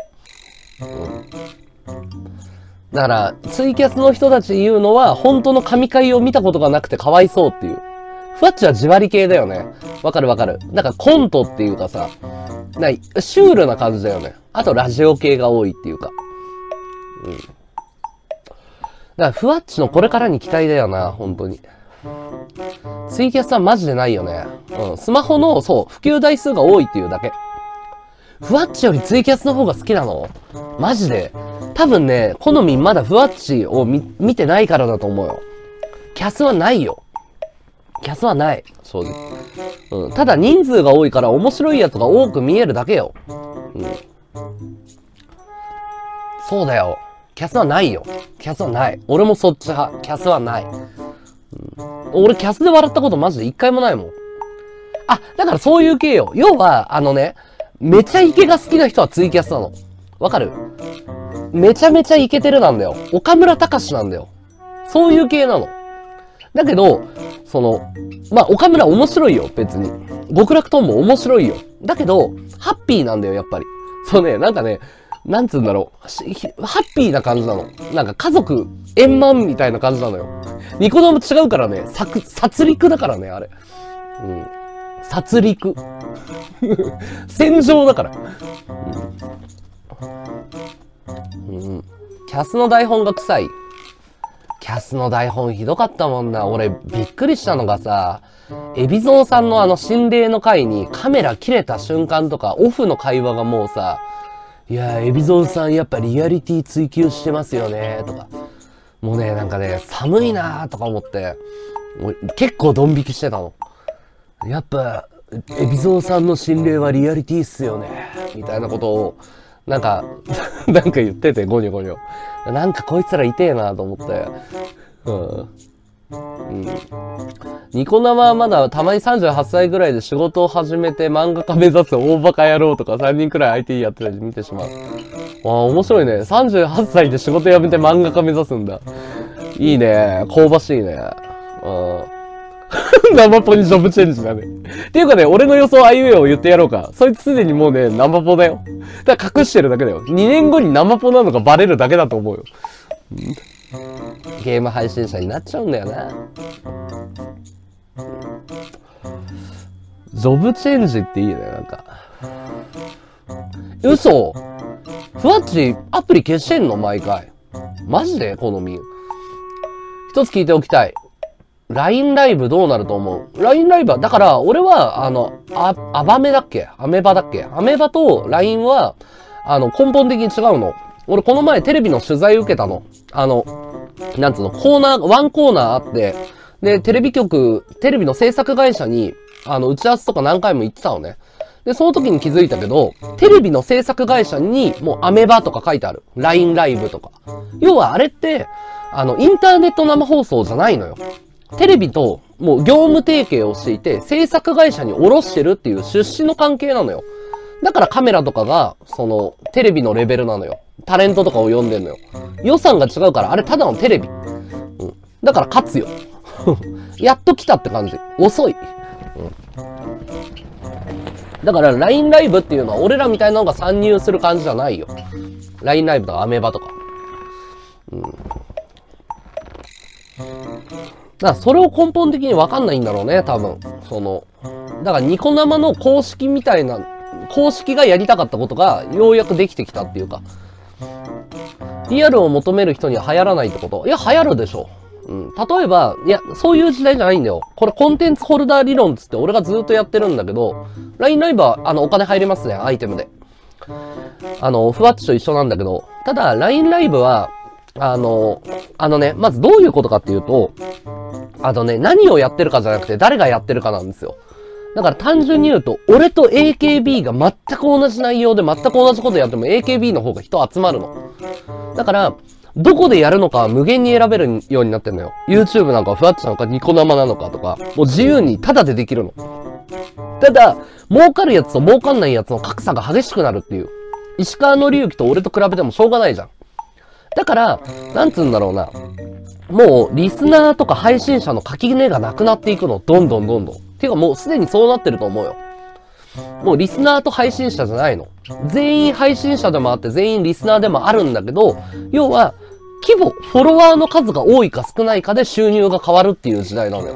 だから、ツイキャスの人たち言うのは、本当の神回を見たことがなくてかわいそうっていう。ふわっちは地割り系だよね。わかるわかる。なんかコントっていうかさ、シュールな感じだよね。あとラジオ系が多いっていうか。だから、ふわっちのこれからに期待だよな、本当に。ツイキャスはマジでないよね。スマホの、そう、普及台数が多いっていうだけ。ふわっちよりツイキャスの方が好きなの？マジで。多分ね、好みまだふわっちを見てないからだと思うよ。キャスはないよ。キャスはない。そうです。うん、ただ人数が多いから面白いやつが多く見えるだけよ。うん。そうだよ。キャスはないよ。キャスはない。俺もそっち派。キャスはない。うん、俺キャスで笑ったことマジで一回もないもん。あ、だからそういう系よ。要は、あのね、めちゃイケが好きな人はツイキャスなの。わかる？めちゃめちゃイケてるなんだよ。岡村隆史なんだよ。そういう系なの。だけど、その、まあ、岡村面白いよ、別に。極楽とんぼ面白いよ。だけど、ハッピーなんだよ、やっぱり。そうね、なんかね、なんつうんだろう。ハッピーな感じなの。なんか家族、円満みたいな感じなのよ。ニコ動も違うからね、殺戮だからね、あれ。うん。殺戮。戦場だから。うん。うん。キャスの台本が臭い。キャスの台本ひどかったもんな。俺、びっくりしたのがさ、海老蔵さんのあの心霊の回にカメラ切れた瞬間とか、オフの会話がもうさ、いやー、海老蔵さんやっぱリアリティ追求してますよね、とか。もうね、なんかね、寒いなーとか思って、結構ドン引きしてたの。やっぱ、海老蔵さんの心霊はリアリティっすよね、みたいなことを、なんか言ってて、ゴニョゴニョ。なんかこいつら痛えなと思って。うん。ニコ生はまだたまに38歳ぐらいで仕事を始めて漫画家目指す大バカ野郎とか3人くらい IT やってたり見てしまう。ああ、面白いね。38歳で仕事辞めて漫画家目指すんだ。いいね。香ばしいね。うん。ナンバポにジョブチェンジだね。っていうかね、俺の予想あいうえを言ってやろうか。そいつすでにもうね、ナンバポだよ。だから隠してるだけだよ。2年後にナンバポなのがバレるだけだと思うよ。ゲーム配信者になっちゃうんだよな。ジョブチェンジっていいね、なんか。嘘！ふわっち、アプリ消してんの毎回。マジでこのみん。一つ聞いておきたい。LINE ライブどうなると思う？ LINE ライブは、だから、俺は、アメバだっけ？アメバと LINE は、根本的に違うの。俺、この前テレビの取材受けたの。なんつうの、ワンコーナーあって、で、テレビの制作会社に、打ち合わせとか何回も行ってたのね。で、その時に気づいたけど、テレビの制作会社に、もうアメバとか書いてある。LINE ライブとか。要は、あれって、インターネット生放送じゃないのよ。テレビと、もう業務提携をしていて、制作会社に下ろしてるっていう出資の関係なのよ。だからカメラとかが、テレビのレベルなのよ。タレントとかを呼んでんのよ。予算が違うから、あれただのテレビ。うん。だから勝つよ。やっと来たって感じ。遅い。うん。だから LINE ライブっていうのは、俺らみたいなのが参入する感じじゃないよ。LINE ライブとかアメバとか。うん。だからそれを根本的に分かんないんだろうね、多分。だからニコ生の公式みたいな、公式がやりたかったことがようやくできてきたっていうか。リアルを求める人には流行らないってこと。いや、流行るでしょ。うん。例えば、いや、そういう時代じゃないんだよ。これコンテンツホルダー理論つって俺がずっとやってるんだけど、LINE ライブはお金入れますね、アイテムで。ふわっちと一緒なんだけど、ただ LINE ライブは、ね、まずどういうことかっていうと、ね、何をやってるかじゃなくて誰がやってるかなんですよ。だから単純に言うと、俺と AKB が全く同じ内容で全く同じことやっても AKB の方が人集まるの。だから、どこでやるのかは無限に選べるようになってんのよ。YouTube なんかふわっちなのかニコ生なのかとか、もう自由にタダでできるの。ただ、儲かるやつと儲かんないやつの格差が激しくなるっていう。石川の隆之と俺と比べてもしょうがないじゃん。だから、なんつうんだろうな。もう、リスナーとか配信者の垣根がなくなっていくの。どんどんどんどん。ていうかもうすでにそうなってると思うよ。もうリスナーと配信者じゃないの。全員配信者でもあって、全員リスナーでもあるんだけど、要は、規模、フォロワーの数が多いか少ないかで収入が変わるっていう時代なのよ。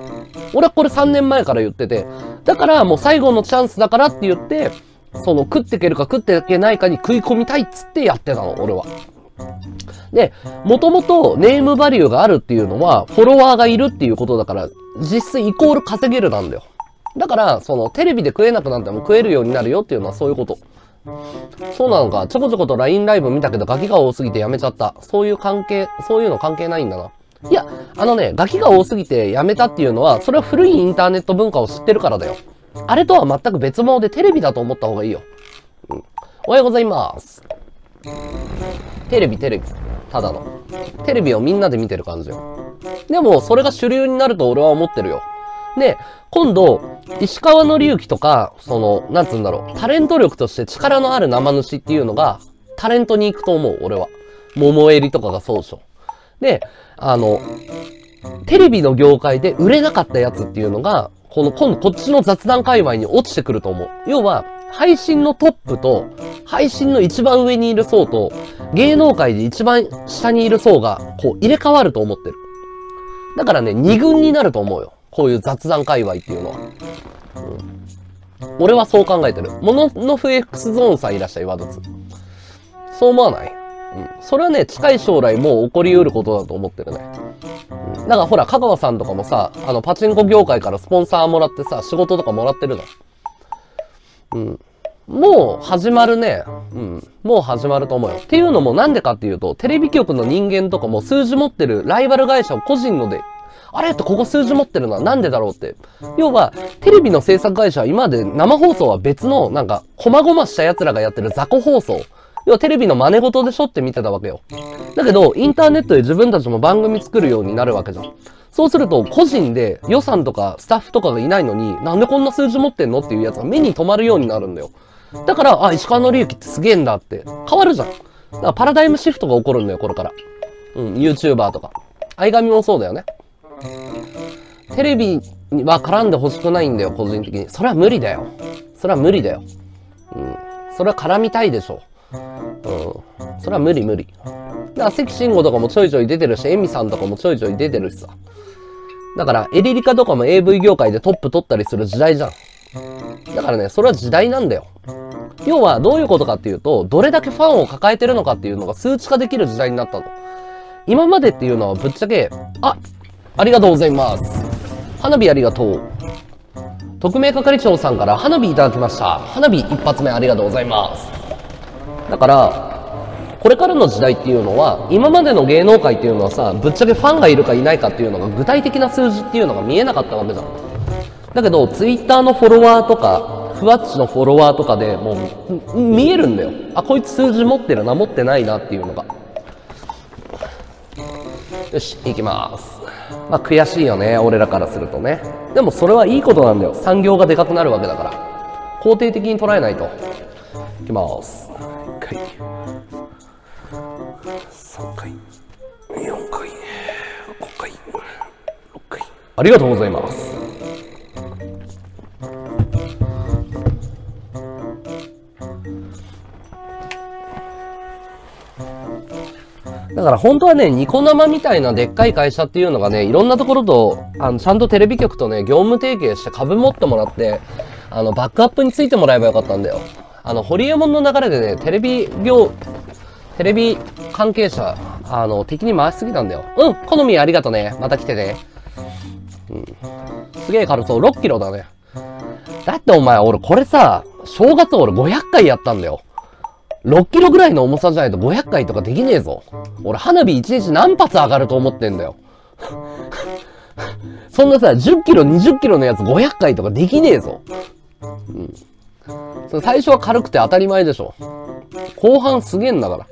俺はこれ3年前から言ってて、だからもう最後のチャンスだからって言って、食っていけるか食っていけないかに食い込みたいっつってやってたの、俺は。で、もともとネームバリューがあるっていうのは、フォロワーがいるっていうことだから、実質イコール稼げるなんだよ。だから、テレビで食えなくなっても食えるようになるよっていうのはそういうこと。そうなのか、ちょこちょこと LINE ライブ見たけどガキが多すぎてやめちゃった。そういうの関係ないんだな。いや、ガキが多すぎてやめたっていうのは、それは古いインターネット文化を知ってるからだよ。あれとは全く別物でテレビだと思った方がいいよ。うん、おはようございます。テレビ。ただの。テレビをみんなで見てる感じよ。でも、それが主流になると俺は思ってるよ。で、今度、石川の隆起とか、タレント力として力のある生主っていうのが、タレントに行くと思う、俺は。桃襟とかがそうでしょ。で、テレビの業界で売れなかったやつっていうのが、今度こっちの雑談界隈に落ちてくると思う。要は、配信のトップと、配信の一番上にいる層と、芸能界で一番下にいる層が、入れ替わると思ってる。だからね、二軍になると思うよ。こういう雑談界隈っていうのは。うん、俺はそう考えてる。モノフ FX ゾーンさんいらっしゃい、ワドツ。そう思わない？うん。それはね、近い将来もう起こり得ることだと思ってるね。だからほら、香川さんとかもさ、パチンコ業界からスポンサーもらってさ、仕事とかもらってるの。うん。もう始まるね。うん。もう始まると思うよ。っていうのもなんでかっていうと、テレビ局の人間とかも数字持ってるライバル会社を個人ので、あれってここ数字持ってるのはなんでだろうって。要は、テレビの制作会社は今まで生放送は別の、細々した奴らがやってる雑魚放送。要はテレビの真似事でしょって見てたわけよ。だけど、インターネットで自分たちも番組作るようになるわけじゃん。そうすると、個人で予算とかスタッフとかがいないのに、なんでこんな数字持ってんのっていうやつが目に留まるようになるんだよ。だから、あ、石川の隆起ってすげえんだって。変わるじゃん。だからパラダイムシフトが起こるんだよ、これから。うん、YouTuber とか。相上もそうだよね。テレビには絡んでほしくないんだよ、個人的に。それは無理だよ。うん。それは絡みたいでしょ。うん。それは無理。だから、関慎吾とかもちょいちょい出てるし、エミさんとかもちょいちょい出てるしさ。だから、エリリカとかも AV 業界でトップ取ったりする時代じゃん。だからね、それは時代なんだよ。要は、どういうことかっていうと、どれだけファンを抱えてるのかっていうのが数値化できる時代になったと。今までっていうのはぶっちゃけ、ありがとうございます。花火ありがとう。特命係長さんから花火いただきました。花火一発目ありがとうございます。だから、これからの時代っていうのは、今までの芸能界っていうのはさ、ぶっちゃけファンがいるかいないかっていうのが具体的な数字っていうのが見えなかったわけじゃん。だけど、ツイッターのフォロワーとか、ふわっちのフォロワーとかでもう見えるんだよ。あ、こいつ数字持ってるな、持ってないなっていうのが。よし、行きます。まあ悔しいよね、俺らからするとね。でもそれはいいことなんだよ。産業がでかくなるわけだから。肯定的に捉えないと。いきます。1回。3回。4回。5回。6回。ありがとうございます。だから本当はね、ニコ生みたいなでっかい会社っていうのがね、いろんなところと、ちゃんとテレビ局とね、業務提携して株持ってもらって、バックアップについてもらえばよかったんだよ。ホリエモンの流れでね、テレビ関係者、敵に回しすぎたんだよ。うん、好みありがとね。また来てね。うん。すげえ軽そう。6キロだね。だってお前、俺これさ、正月俺500回やったんだよ。6キロぐらいの重さじゃないと500回とかできねえぞ。俺花火1日何発上がると思ってんだよ。そんなさ、10キロ、20キロのやつ500回とかできねえぞ。うん。それ最初は軽くて当たり前でしょ。後半すげえんだから。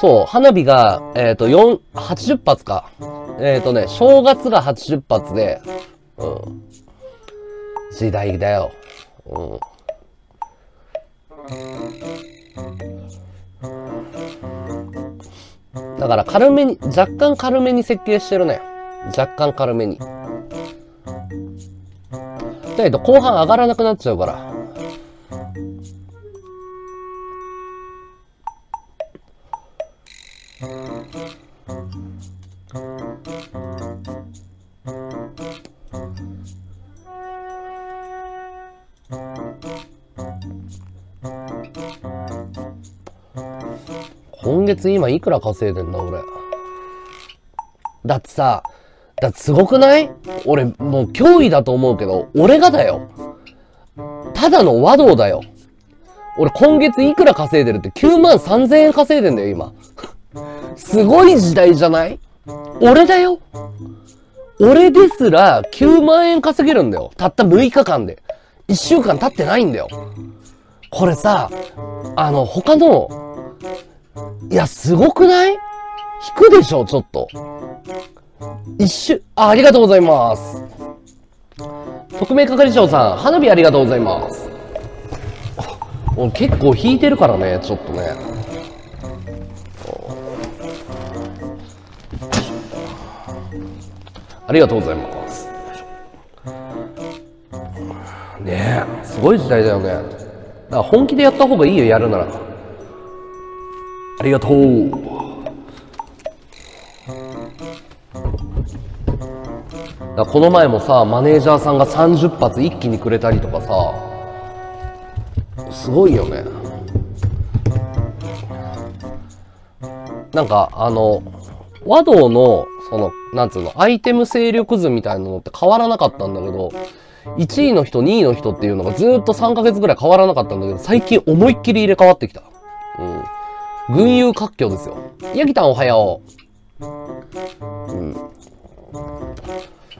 そう、花火が、80発か。正月が80発で、うん。時代だよ。うん。だから軽めに、若干軽めに設計してるね。だけど後半上がらなくなっちゃうから。今いくら稼いでんだ俺。だってさ、だってすごくない？俺、もう脅威だと思うけど、俺がだよ。ただの和道だよ。俺今月いくら稼いでるって 93,000 円稼いでんだよ、今。すごい時代じゃない？俺だよ。俺ですら9万円稼げるんだよ。たった6日間で。1週間経ってないんだよ。これさ、他の、いや、すごくない？引くでしょ、ちょっと。ありがとうございます。特命係長さん、花火ありがとうございます。俺結構引いてるからね、ちょっとね。ありがとうございます。ねえ、すごい時代だよね。だから本気でやった方がいいよ、やるなら。ありがとう。だこの前もさ、マネージャーさんが30発一気にくれたりとかさ、すごいよね。なんか和道のなんつうの、アイテム勢力図みたいなのって変わらなかったんだけど、1位の人、2位の人っていうのがずーっと3ヶ月ぐらい変わらなかったんだけど、最近思いっきり入れ替わってきた。うん。群雄割拠ですよ。ヤギタンおはよう。うん。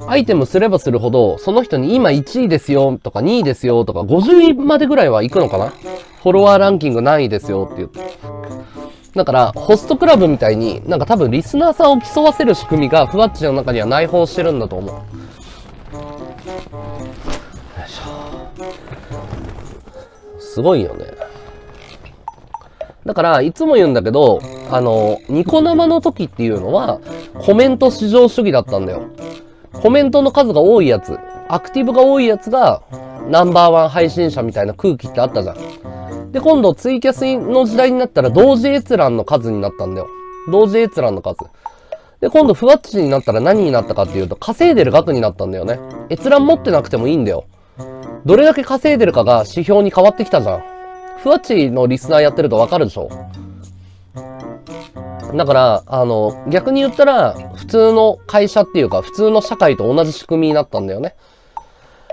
アイテムすればするほど、その人に今1位ですよとか2位ですよとか、50位までぐらいは行くのかな？フォロワーランキング何位ですよって言って。だから、ホストクラブみたいに、なんか多分リスナーさんを競わせる仕組みが、ふわっちの中には内包してるんだと思う。すごいよね。だから、いつも言うんだけど、ニコ生の時っていうのは、コメント至上主義だったんだよ。コメントの数が多いやつ、アクティブが多いやつが、No.1配信者みたいな空気ってあったじゃん。で、今度ツイキャスの時代になったら、同時閲覧の数になったんだよ。同時閲覧の数。で、今度ふわっちになったら何になったかっていうと、稼いでる額になったんだよね。閲覧持ってなくてもいいんだよ。どれだけ稼いでるかが指標に変わってきたじゃん。ふわっちのリスナーやってるとわかるでしょ。だから、逆に言ったら、普通の会社っていうか、普通の社会と同じ仕組みになったんだよね。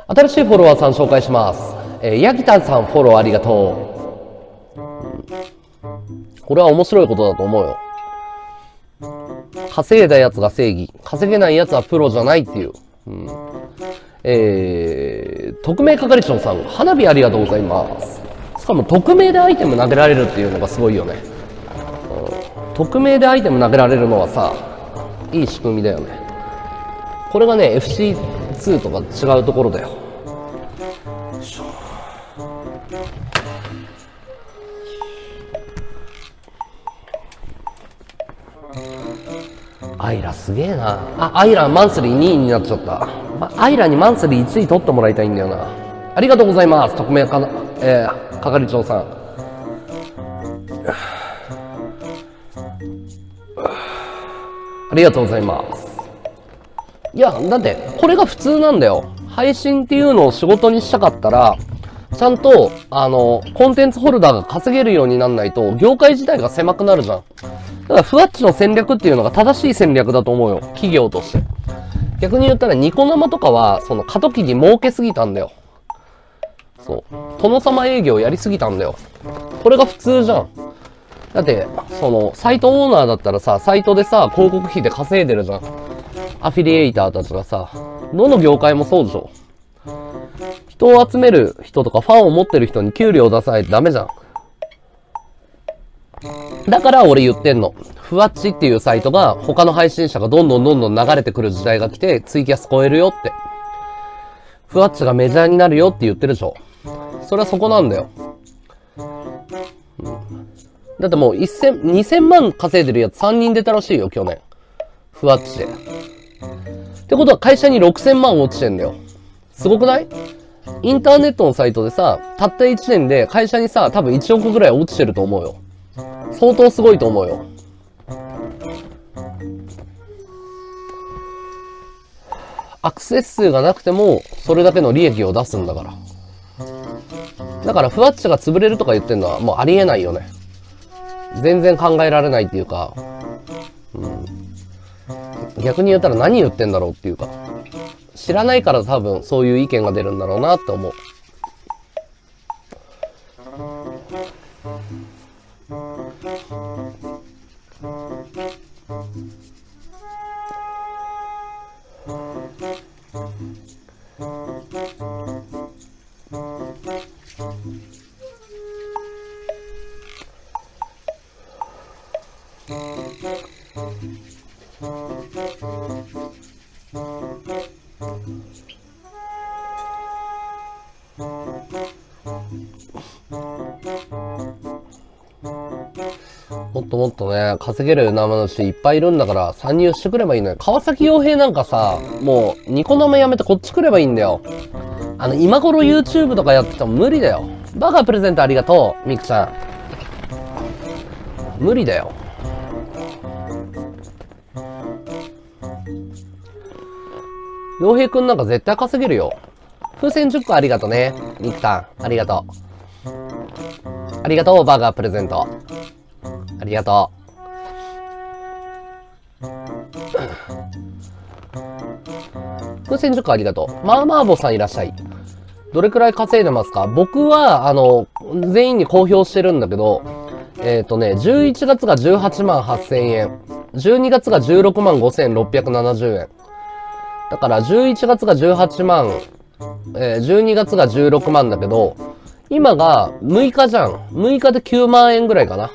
新しいフォロワーさん紹介します。ヤギタンさんフォローありがとう。これは面白いことだと思うよ。稼いだやつが正義。稼げないやつはプロじゃないっていう。うん、特命係長さん、花火ありがとうございます。しかも匿名でアイテム投げられるっていうのがすごいよね。匿名でアイテム投げられるのはさ、いい仕組みだよね。これがね、FC2 とか違うところだよ。アイラすげえなあ。アイラマンスリー2位になっちゃった。アイラにマンスリー1位取ってもらいたいんだよな。ありがとうございます、匿名係長さん。ありがとうございます。いや、だって、これが普通なんだよ。配信っていうのを仕事にしたかったら、ちゃんと、コンテンツホルダーが稼げるようになんないと、業界自体が狭くなるじゃん。だから、ふわっちの戦略っていうのが正しい戦略だと思うよ。企業として。逆に言ったら、ニコ生とかは、過渡期に儲けすぎたんだよ。そう。殿様営業やりすぎたんだよ。これが普通じゃん。だって、サイトオーナーだったらさ、サイトでさ、広告費で稼いでるじゃん。アフィリエイターたちがさ、どの業界もそうでしょ。人を集める人とかファンを持ってる人に給料出さないとダメじゃん。だから俺言ってんの。ふわっちっていうサイトが、他の配信者がどんどん流れてくる時代が来て、ツイキャス超えるよって。ふわっちがメジャーになるよって言ってるでしょ。それはそこなんだよ。だってもう2000万稼いでるやつ3人出たらしいよ、去年。ふわっちで。ってことは会社に6000万落ちてんだよ。すごくない？インターネットのサイトでさ、たった1年で会社にさ、多分1億ぐらい落ちてると思うよ。相当すごいと思うよ。アクセス数がなくても、それだけの利益を出すんだから。だからふわっちが潰れるとか言ってんのはもうありえないよね。全然考えられないっていうか、うん、逆に言ったら何言ってんだろうっていうか、知らないから多分そういう意見が出るんだろうなって思う。稼げる生主いっぱいいるんだから参入してくればいいのよ。川崎陽平なんかさ、もうニコ生やめてこっち来ればいいんだよ。今頃 YouTube とかやってても無理だよ。バカプレゼントありがとう、みくちゃん。無理だよ。陽平くんなんか絶対稼げるよ。風船10個ありがとね、みくたん。ありがとう。ありがとう、バカプレゼント。ありがとう。風船10個ありがとう。まあまあぼさんいらっしゃい。どれくらい稼いでますか？僕は、全員に公表してるんだけど、11月が18万8,000円。12月が16万5,670円。だから、11月が18万、12月が16万だけど、今が6日じゃん。6日で9万円ぐらいかな。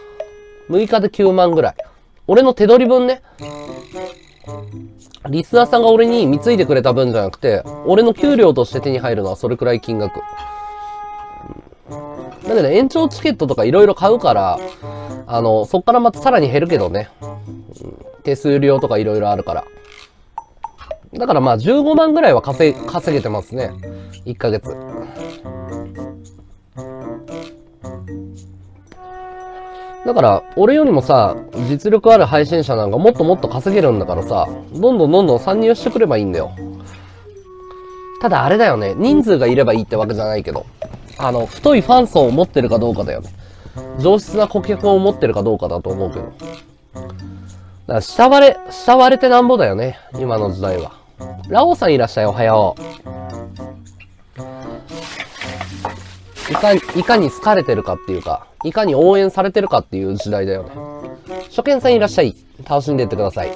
6日で9万ぐらい。俺の手取り分ね。リスナーさんが俺に貢いでくれた分じゃなくて、俺の給料として手に入るのはそれくらい金額。だけど延長チケットとかいろいろ買うから、そっからまたさらに減るけどね。手数料とかいろいろあるから。だからまあ15万ぐらいは稼げてますね。1ヶ月。だから、俺よりもさ、実力ある配信者なんかもっともっと稼げるんだからさ、どんどんどんどん参入してくればいいんだよ。ただあれだよね、人数がいればいいってわけじゃないけど、太いファン層を持ってるかどうかだよね。上質な顧客を持ってるかどうかだと思うけど。だから、慕われてなんぼだよね、今の時代は。ラオウさんいらっしゃい、おはよう。いかに好かれてるかっていうか、いかに応援されてるかっていう時代だよね。初見さんいらっしゃい。楽しんでいってください。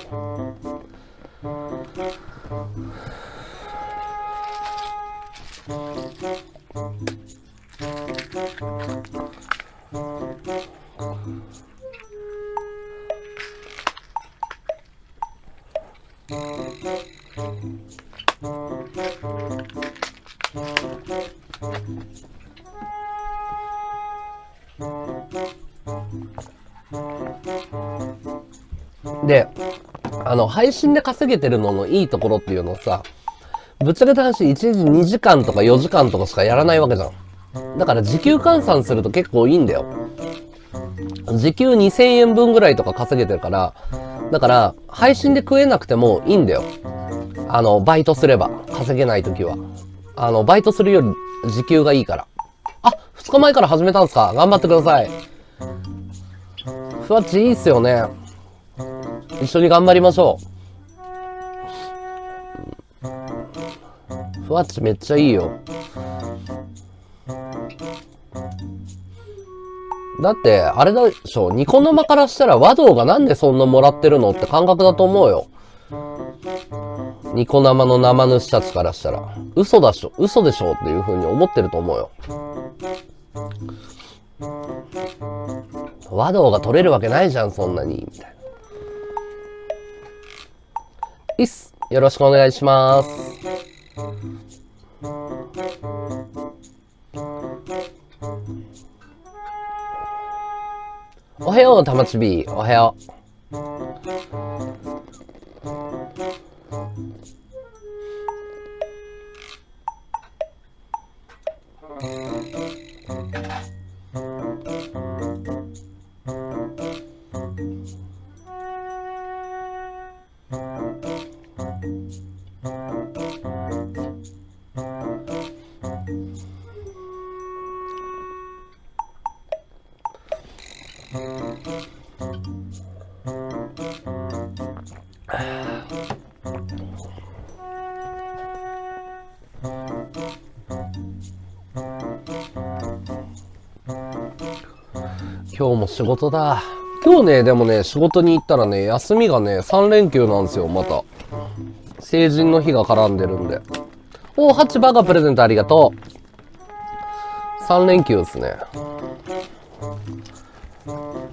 で、配信で稼げてるののいいところっていうのをさ、ぶっちゃけた話、1日2時間とか4時間とかしかやらないわけじゃん。だから時給換算すると結構いいんだよ。時給2,000円分ぐらいとか稼げてるから、だから、配信で食えなくてもいいんだよ。バイトすれば、稼げないときは。バイトするより時給がいいから。あ、2日前から始めたんすか？頑張ってください。ふわっちいいっすよね。一緒に頑張りましょう。ふわっちめっちゃいいよ。だってあれでしょ、ニコ生からしたら和道がなんでそんなもらってるのって感覚だと思うよ。ニコ生の生主たちからしたら嘘でしょっていう風に思ってると思うよ。和道が取れるわけないじゃんそんなにみたいな。いっす。よろしくお願いします。おはよう、たまちび。おはよう。今日も仕事だ。今日ね、でもね、仕事に行ったらね、休みがね、3連休なんですよ、また。成人の日が絡んでるんで。おー、8バーガープレゼントありがとう。3連休ですね。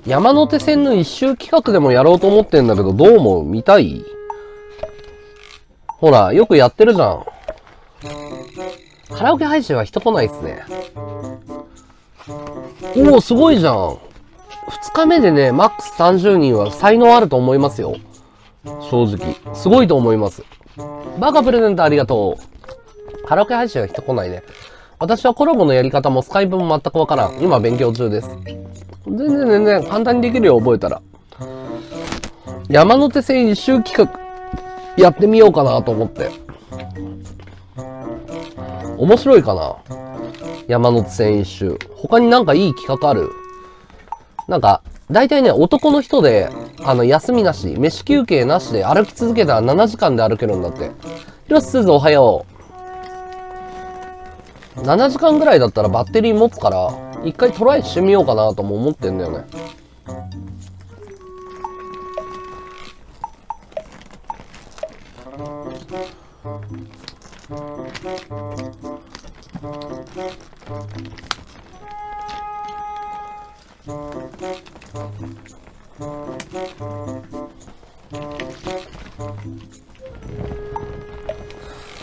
山手線の一周企画でもやろうと思ってんだけど、どう思う？見たい？ほら、よくやってるじゃん。カラオケ配信は人来ないっすね。おお、すごいじゃん。2日目でね、マックス30人は才能あると思いますよ。正直。すごいと思います。バーガープレゼントありがとう。カラオケ配信は人来ないね。私はコラボのやり方もスカイプも全くわからん。今勉強中です。全然簡単にできるよ、覚えたら。山手線一周企画、やってみようかなと思って。面白いかな。山手線一周。他になんかいい企画ある？なんか、大体ね、男の人で、休みなし、飯休憩なしで歩き続けたら7時間で歩けるんだって。広瀬すずおはよう。7時間ぐらいだったらバッテリー持つから、一回トライしてみようかなとも思ってんだよね。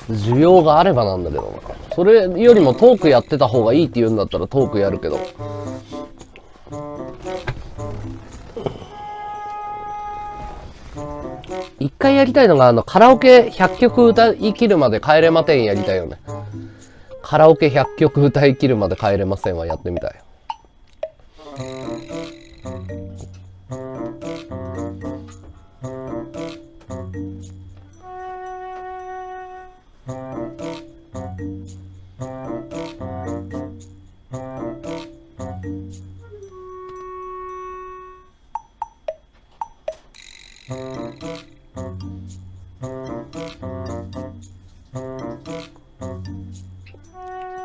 需要があればなんだけどな。それよりもトークやってた方がいいって言うんだったらトークやるけど。一回やりたいのがカラオケ100曲歌い切るまで帰れませんやりたいよね。カラオケ100曲歌い切るまで帰れませんはやってみたい。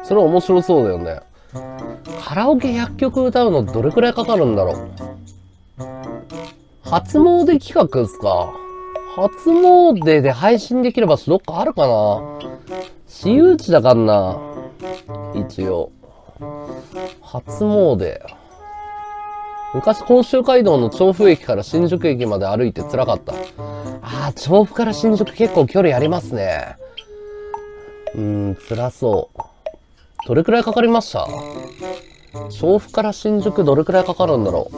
それ面白そうだよね。カラオケ100曲歌うのどれくらいかかるんだろう。初詣企画ですか。初詣で配信できる場所どっかあるかな。私有地だからな。一応。初詣。昔甲州街道の調布駅から新宿駅まで歩いて辛かった。ああ、調布から新宿結構距離ありますね。辛そう。どれくらいかかりました？調布から新宿どれくらいかかるんだろう。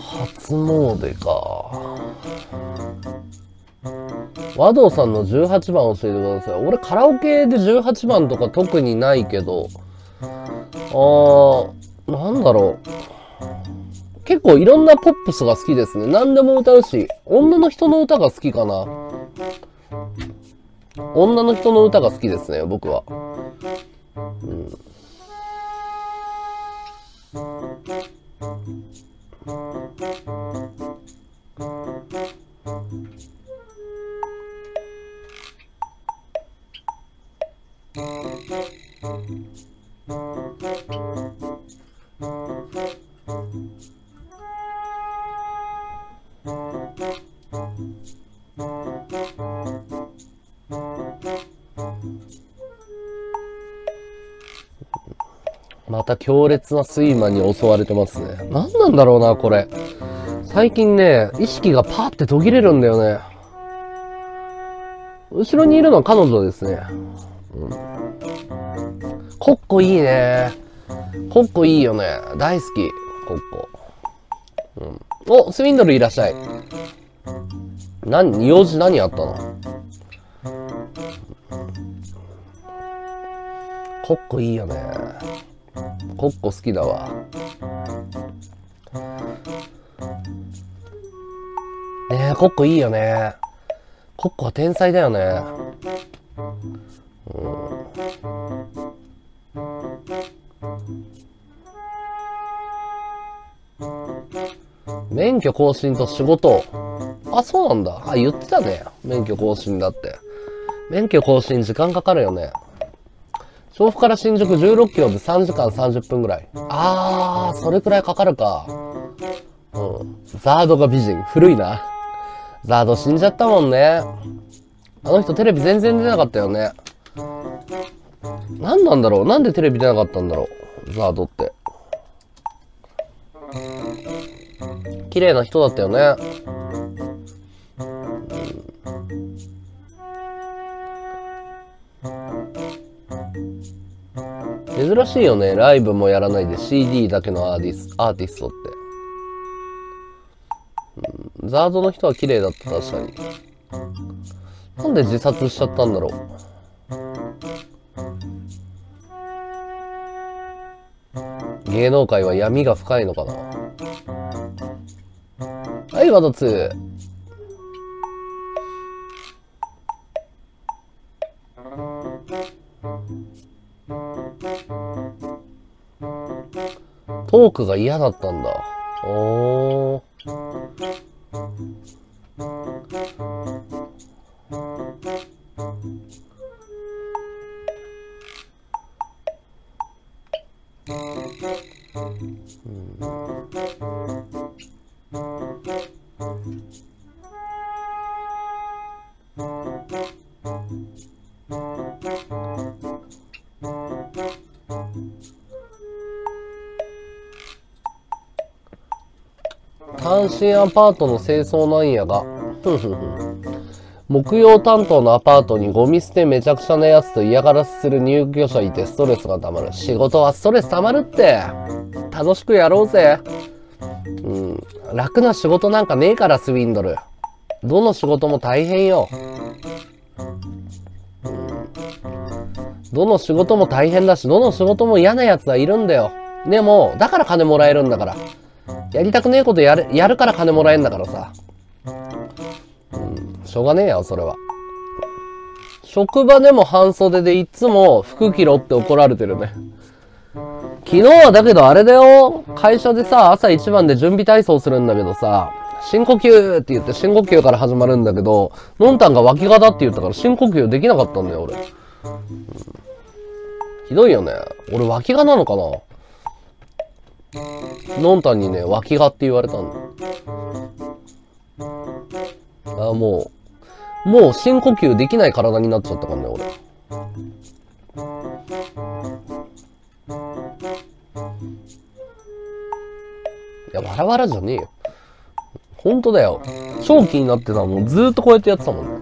初詣か。和道さんの18番教えてください。俺カラオケで18番とか特にないけど、なんだろう。結構いろんなポップスが好きですね。何でも歌うし、女の人の歌が好きかな。女の人の歌が好きですね、僕は。また強烈な睡魔に襲われてますね。何なんだろうな、これ。最近ね、意識がパーって途切れるんだよね。後ろにいるのは彼女ですね。コッコいいね。コッコいいよね。大好き、コッコ。お、スウィンドルいらっしゃい。用事何あったの？コッコいいよね。コッコ好きだわ。コッコいいよね。コッコは天才だよね。免許更新と仕事。あ、そうなんだ。あ、言ってたね。免許更新だって。免許更新時間かかるよね。調布から新宿16キロで3時間30分ぐらい。あー、それくらいかかるか。うん。ザードが美人。古いな。ザード死んじゃったもんね。あの人テレビ全然出なかったよね。なんなんだろう。なんでテレビ出なかったんだろう。ザードって。綺麗な人だったよね。珍しいよね。ライブもやらないで CD だけのアーティストって。うん、ザードの人は綺麗だった、確かに。なんで自殺しちゃったんだろう。芸能界は闇が深いのかな。はい、ワード2。トークが嫌だったんだ。おー。単身アパートの清掃なんやが木曜担当のアパートにゴミ捨てめちゃくちゃなやつと嫌がらせする入居者いてストレスがたまる。仕事はストレスたまるって。楽しくやろうぜ。うん、楽な仕事なんかねえから。スウィンドルどの仕事も大変よ。どの仕事も大変だし、どの仕事も嫌なやつはいるんだよ。でもだから金もらえるんだから。やりたくねえことやるから金もらえんだからさ。うん、しょうがねえよ、それは。職場でも半袖でいつも服着ろって怒られてるね。昨日はだけどあれだよ。会社でさ、朝一番で準備体操するんだけどさ、深呼吸って言って深呼吸から始まるんだけど、のんたんが脇がだって言ったから深呼吸できなかったんだよ、俺。ひどいよね。俺脇がなのかな。のんたんにね、脇がって言われたんだ。あ、もう深呼吸できない体になっちゃったからね、俺。いや、わらわらじゃねえよ。ほんとだよ。長期になってたもん。ずーっとこうやってやってたもんね。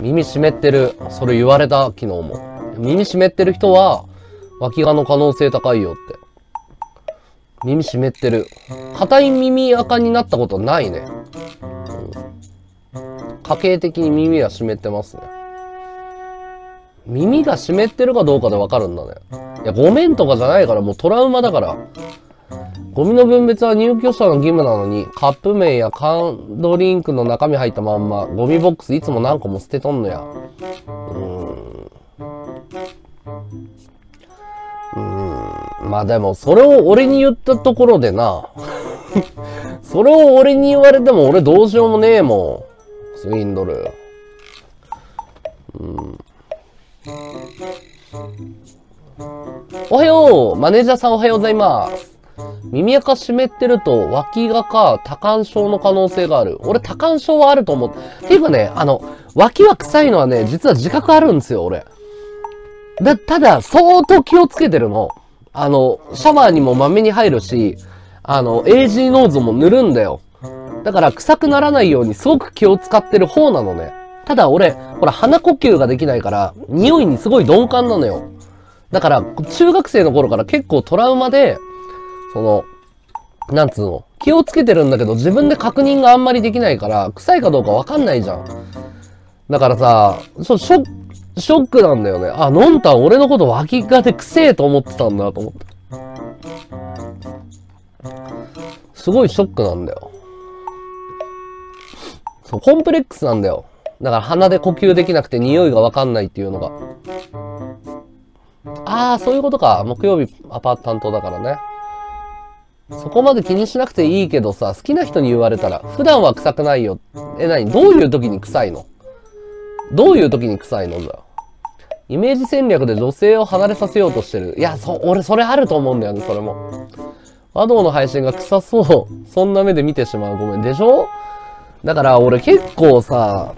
耳湿ってる。それ言われた、昨日も。耳湿ってる人は、脇がの可能性高いよって。耳湿ってる。硬い耳垢になったことないね。うん、家系的に耳は湿ってますね。耳が湿ってるかどうかでわかるんだね。いや、ごめんとかじゃないから、もうトラウマだから。ゴミの分別は入居者の義務なのに、カップ麺や缶ドリンクの中身入ったまんま、ゴミボックスいつも何個も捨てとんのや。まあでも、それを俺に言ったところでな。それを俺に言われても俺どうしようもねえもん。スウィンドル。おはよう。マネージャーさんおはようございます。耳垢湿ってると脇がか多汗症の可能性がある。俺多汗症はあると思う。ていうかね、脇は臭いのはね、実は自覚あるんですよ、俺。ただ、相当気をつけてるの。シャワーにもまめに入るし、AG ノーズも塗るんだよ。だから臭くならないようにすごく気を使ってる方なのね。ただ俺、ほら鼻呼吸ができないから、匂いにすごい鈍感なのよ。だから、中学生の頃から結構トラウマで、なんつうの、気をつけてるんだけど自分で確認があんまりできないから臭いかどうかわかんないじゃん。だからさ、ショックなんだよね。あ、のんたん俺のこと脇がでくせえと思ってたんだと思って。すごいショックなんだよ。そう、コンプレックスなんだよ。だから鼻で呼吸できなくて匂いがわかんないっていうのが。ああ、そういうことか。木曜日アパート担当だからね。そこまで気にしなくていいけどさ、好きな人に言われたら、普段は臭くないよ。え、何？どういう時に臭いの？どういう時に臭いのだよ。イメージ戦略で女性を離れさせようとしてる。いや、俺それあると思うんだよね、それも。和道の配信が臭そう。そんな目で見てしまう。ごめん。でしょ？だから俺結構さ、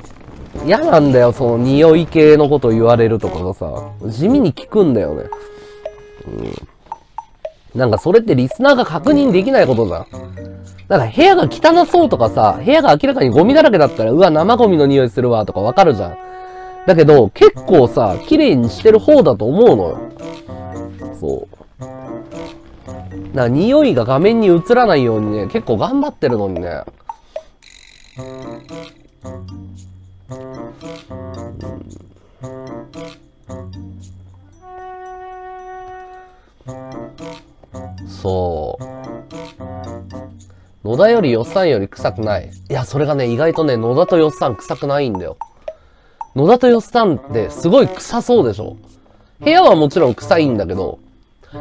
嫌なんだよ、その匂い系のこと言われるとかがさ、地味に聞くんだよね。うん。なんかそれってリスナーが確認できないことじゃん。なんか部屋が汚そうとかさ、部屋が明らかにゴミだらけだったら、うわ、生ゴミの匂いするわとかわかるじゃん。だけど、結構さ、綺麗にしてる方だと思うのよ。そう。な、匂いが画面に映らないようにね、結構頑張ってるのにね。そう。野田よりよっさんより臭くない。いや、それがね、意外とね、野田とよっさん臭くないんだよ。野田とよっさんってすごい臭そうでしょ。部屋はもちろん臭いんだけど。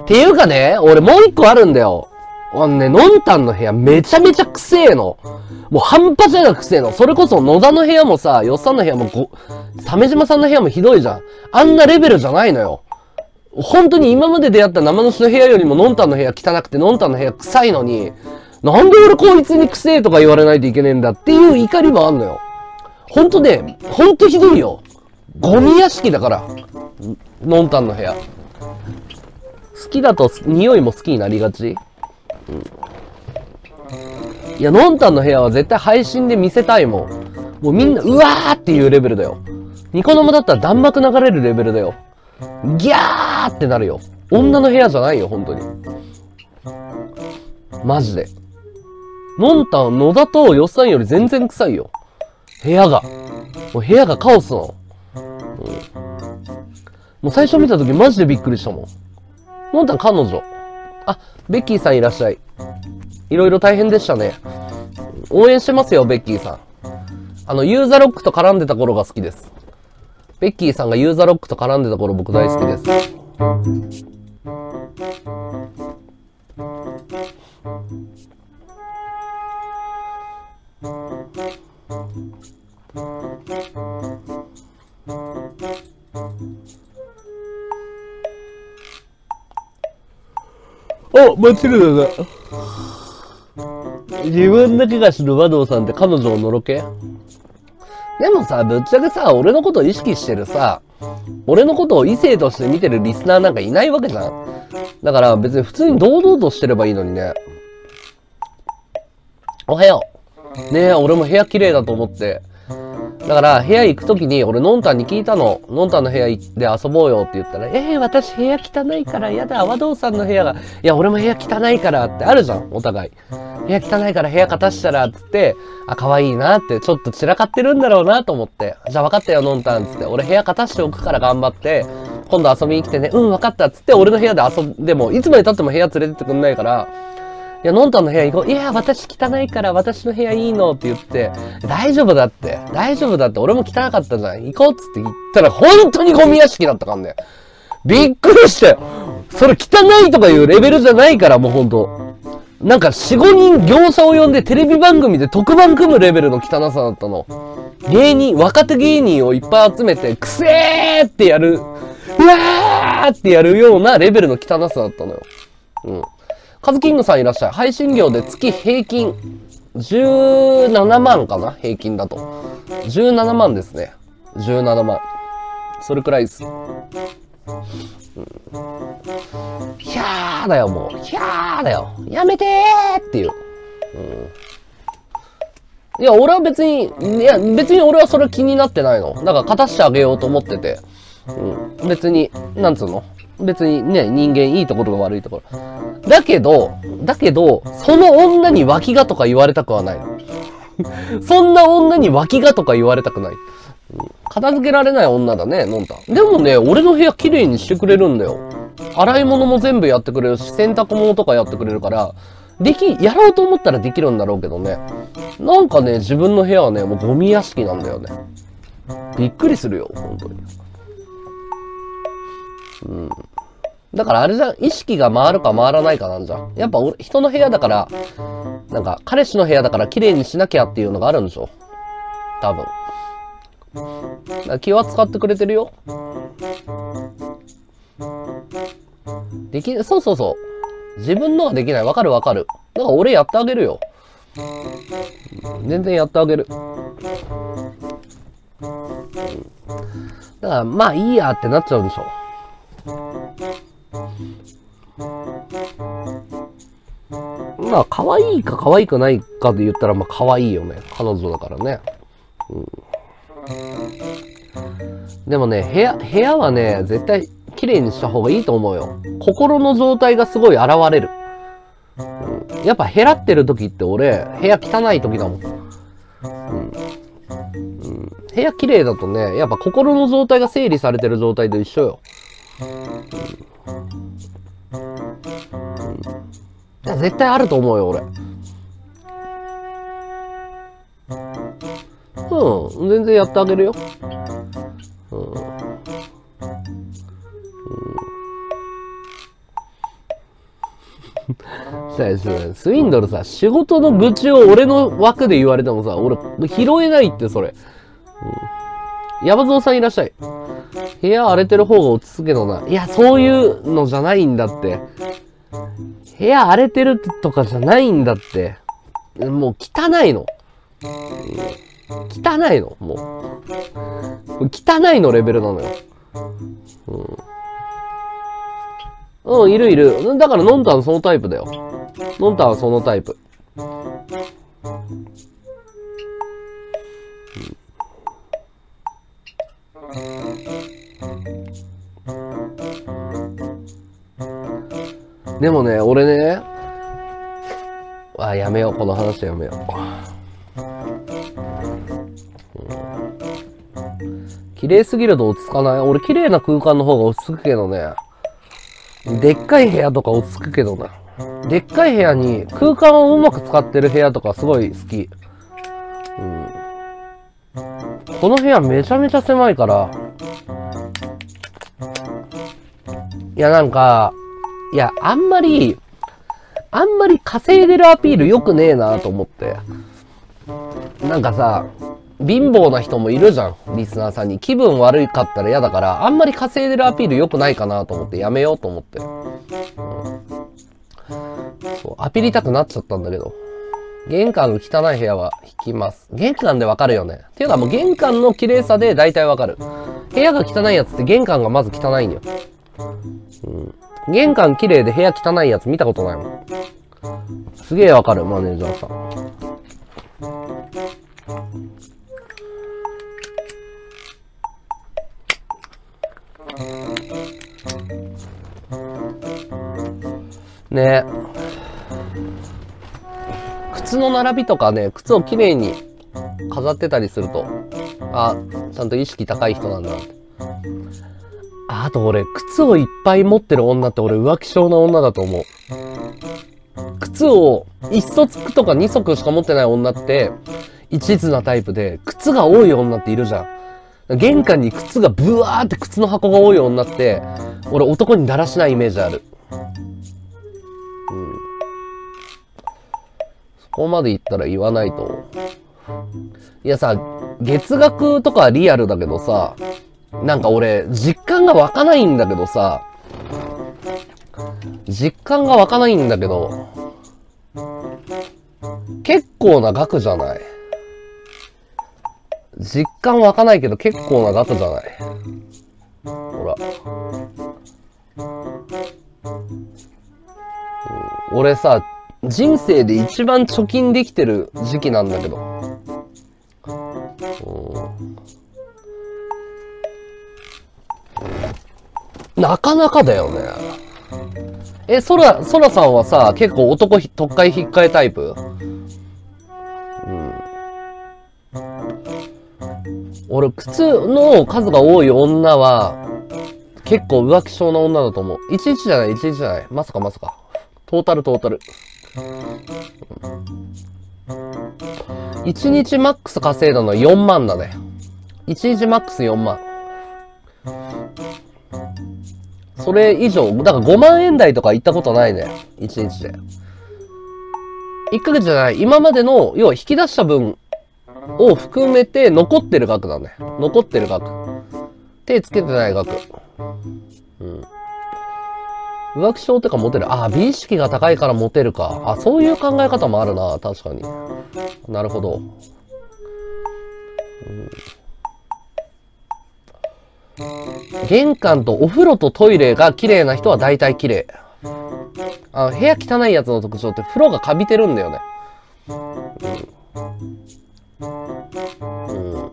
っていうかね、俺もう一個あるんだよ。あのね、のんたんの部屋めちゃめちゃ臭えの。もう半端じゃなく臭えの。それこそ野田の部屋もさ、よっさんの部屋も鮫島さんの部屋もひどいじゃん。あんなレベルじゃないのよ。本当に今まで出会った生主の部屋よりものんたんの部屋汚くてのんたんの部屋臭いのに、なんで俺こいつにくせえとか言われないといけねえんだっていう怒りもあんのよ。ほんとね、ほんとひどいよ。ゴミ屋敷だから、のんたんの部屋。好きだと匂いも好きになりがち。いや、のんたんの部屋は絶対配信で見せたいもん。もうみんな、うわーっていうレベルだよ。ニコ生だったら弾幕流れるレベルだよ。ギャーってなるよ。女の部屋じゃないよ、本当に。マジで。のんたん、野田とよっさんより全然臭いよ。部屋が。もう部屋がカオスなの。うん、もう最初見た時マジでびっくりしたもん。のんたん彼女。あ、ベッキーさんいらっしゃい。いろいろ大変でしたね。応援してますよ、ベッキーさん。ユーザロックと絡んでた頃が好きです。ベッキーさんがユーザーロックと絡んでた頃僕大好きです。お、待ってください。自分だけが知る和道さんって彼女をのろけ？でもさ、ぶっちゃけさ、俺のことを意識してるさ、俺のことを異性として見てるリスナーなんかいないわけじゃん。だから別に普通に堂々としてればいいのにね。おはよう。ねえ、俺も部屋綺麗だと思って。だから部屋行くときに俺のんたんに聞いたの。のんたんの部屋で遊ぼうよって言ったら、私部屋汚いからやだ、和道さんの部屋が、いや、俺も部屋汚いからってあるじゃん、お互い。部屋汚いから部屋片したら、つって、あ、可愛いなって、ちょっと散らかってるんだろうなと思って、じゃあ分かったよ、のんたん、つって、俺部屋片しておくから頑張って、今度遊びに来てね、うん、分かった、つって、俺の部屋で遊んでも、いつまで経っても部屋連れてってくんないから、いや、のんたんの部屋行こう。いや、私汚いから私の部屋いいのって言って、大丈夫だって。大丈夫だって。俺も汚かったじゃん。行こうっつって言ったら、本当にゴミ屋敷だったからね。びっくりしたよ。それ汚いとかいうレベルじゃないから、もうほんと。なんか4、5人業者を呼んでテレビ番組で特番組むレベルの汚さだったの。芸人、若手芸人をいっぱい集めて、くせーってやる、うわーってやるようなレベルの汚さだったのよ。うん。カズキングさんいらっしゃい。配信料で月平均17万かな、平均だと。17万ですね。17万。それくらいです。ひゃーだよ、もう。ひゃーだよ。やめてーっていう。うん、いや、俺は別に、いや、別に俺はそれ気になってないの。だから、勝たしてあげようと思ってて。うん、別に、なんつうの別にね、人間いいところが悪いところ。だけど、その女に脇がとか言われたくはない。そんな女に脇がとか言われたくない。片付けられない女だね、のんた。でもね、俺の部屋綺麗にしてくれるんだよ。洗い物も全部やってくれるし、洗濯物とかやってくれるから、やろうと思ったらできるんだろうけどね。なんかね、自分の部屋はね、もうゴミ屋敷なんだよね。びっくりするよ、本当に。うん。だからあれじゃん、意識が回るか回らないかなんじゃん。やっぱ人の部屋だから、なんか彼氏の部屋だから綺麗にしなきゃっていうのがあるんでしょ。多分。だから気は使ってくれてるよ。そうそうそう。自分のはできない。わかるわかる。だから俺やってあげるよ。全然やってあげる。だからまあいいやってなっちゃうんでしょ。まあ可愛いか可愛くないかで言ったらまあ可愛いよね、彼女だからね、うん、でもね部屋はね絶対綺麗にした方がいいと思うよ。心の状態がすごい現れる、うん、やっぱ減らってる時って俺部屋汚い時だもん、うんうん、部屋綺麗だとねやっぱ心の状態が整理されてる状態と一緒よ。うん、絶対あると思うよ俺。うん、全然やってあげるよ。うんうん、スウィンドルさ、仕事の愚痴を俺の枠で言われてもさ俺拾えないってそれ。うん、ヤバゾウさんいらっしゃい。部屋荒れてる方が落ち着けのな。いや、そういうのじゃないんだって。部屋荒れてるとかじゃないんだって。もう汚いの。汚いの、もう。汚いのレベルなのよ。うん。うん、いるいる。だから、のんたんそのタイプだよ。のんたんはそのタイプ。でもね、俺ね、あ、やめよう、この話はやめよう。うん、綺麗すぎると落ち着かない。俺、綺麗な空間の方が落ち着くけどね。でっかい部屋とか落ち着くけどな。でっかい部屋に空間をうまく使ってる部屋とかすごい好き。うん、この部屋めちゃめちゃ狭いから。いや、なんか、いや、あんまり稼いでるアピール良くねえなと思って。なんかさ、貧乏な人もいるじゃん、リスナーさんに。気分悪かったら嫌だから、あんまり稼いでるアピール良くないかなと思って、やめようと思って。うん、そう、アピりたくなっちゃったんだけど。玄関の汚い部屋は引きます。玄関でわかるよね。っていうかもう玄関の綺麗さで大体わかる。部屋が汚いやつって玄関がまず汚いんよ。うん。玄関綺麗で部屋汚いやつ見たことないもん。すげえわかる、マネージャーさん。ねえ。靴の並びとかね、靴を綺麗に飾ってたりすると、あ、ちゃんと意識高い人なんだって。あと俺、靴をいっぱい持ってる女って俺浮気症な女だと思う。靴を1足とか2足しか持ってない女って一途なタイプで、靴が多い女っているじゃん。玄関に靴がブワーって靴の箱が多い女って、俺男にだらしないイメージある。うん。そこまで言ったら言わないと。いやさ、月額とかはリアルだけどさ、なんか俺、実感が湧かないんだけどさ、結構な額じゃない。実感湧かないけど結構な額じゃない。ほら。俺さ、人生で一番貯金できてる時期なんだけど。なかなかだよね。え、ソラさんはさ、結構男とっかえひっかえタイプ？うん。俺、靴の数が多い女は、結構浮気症な女だと思う。1日じゃない、1日じゃない。まさかまさか。トータル。1日マックス稼いだのは4万だね。1日マックス4万。それ以上、だから5万円台とか行ったことないね。1日で。1ヶ月じゃない。今までの、要は引き出した分を含めて残ってる額だね。残ってる額。手つけてない額。うん。浮気症ってかモテる。ああ、美意識が高いからモテるか。あ、そういう考え方もあるな。確かに。なるほど。うん、玄関とお風呂とトイレが綺麗な人は大体綺麗。あ、部屋汚いやつの特徴って風呂がカビてるんだよね。うん。うん。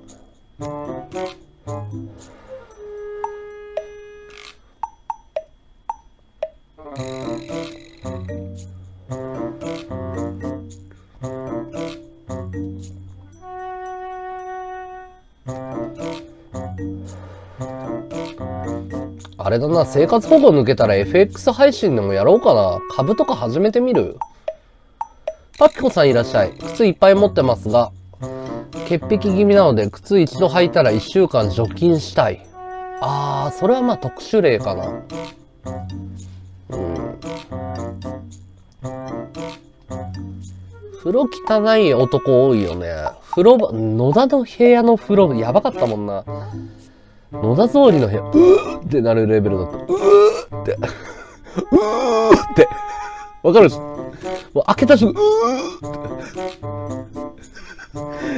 あれだな、生活保護抜けたら FX 配信でもやろうかな。株とか始めてみる？パピコさんいらっしゃい。靴いっぱい持ってますが、潔癖気味なので靴一度履いたら1週間除菌したい。あー、それはまあ特殊例かな。うん。風呂汚い男多いよね。風呂場、野田の部屋の風呂、やばかったもんな。野田総理の部屋、うーってなるレベルだった。うーって。うーって。わかる？もう開けた瞬間、うー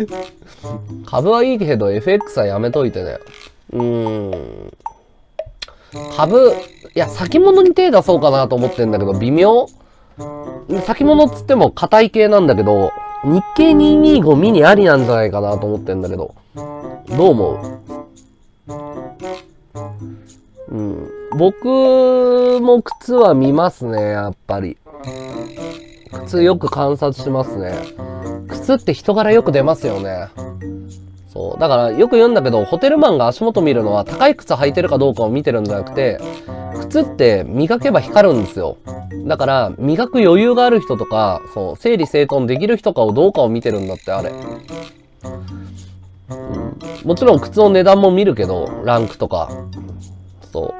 って。株はいいけど FX はやめといてね。株、いや、先物に手出そうかなと思ってんだけど、微妙？先物っつっても硬い系なんだけど、日経225ミニありなんじゃないかなと思ってんだけど、どう思う？うん、僕も靴は見ますね、やっぱり。靴よく観察しますね。靴って人柄よく出ますよね。そう。だからよく言うんだけど、ホテルマンが足元見るのは高い靴履いてるかどうかを見てるんじゃなくて、靴って磨けば光るんですよ。だから、磨く余裕がある人とか、そう、整理整頓できる人かをどうかを見てるんだって、あれ。うん、もちろん靴の値段も見るけど、ランクとか。そ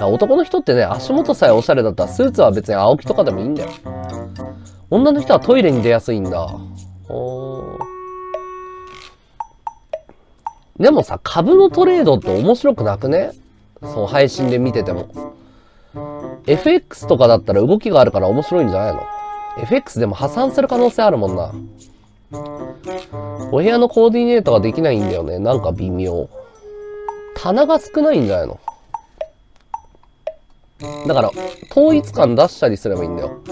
う。男の人ってね、足元さえおしゃれだったらスーツは別に青木とかでもいいんだよ。女の人はトイレに出やすいんだ。でもさ、株のトレードって面白くなくね？そう、配信で見てても。FX とかだったら動きがあるから面白いんじゃないの？ FX でも破産する可能性あるもんな。お部屋のコーディネートができないんだよね。なんか微妙。棚が少ないんじゃないの？だから、統一感出したりすればいいんだよ。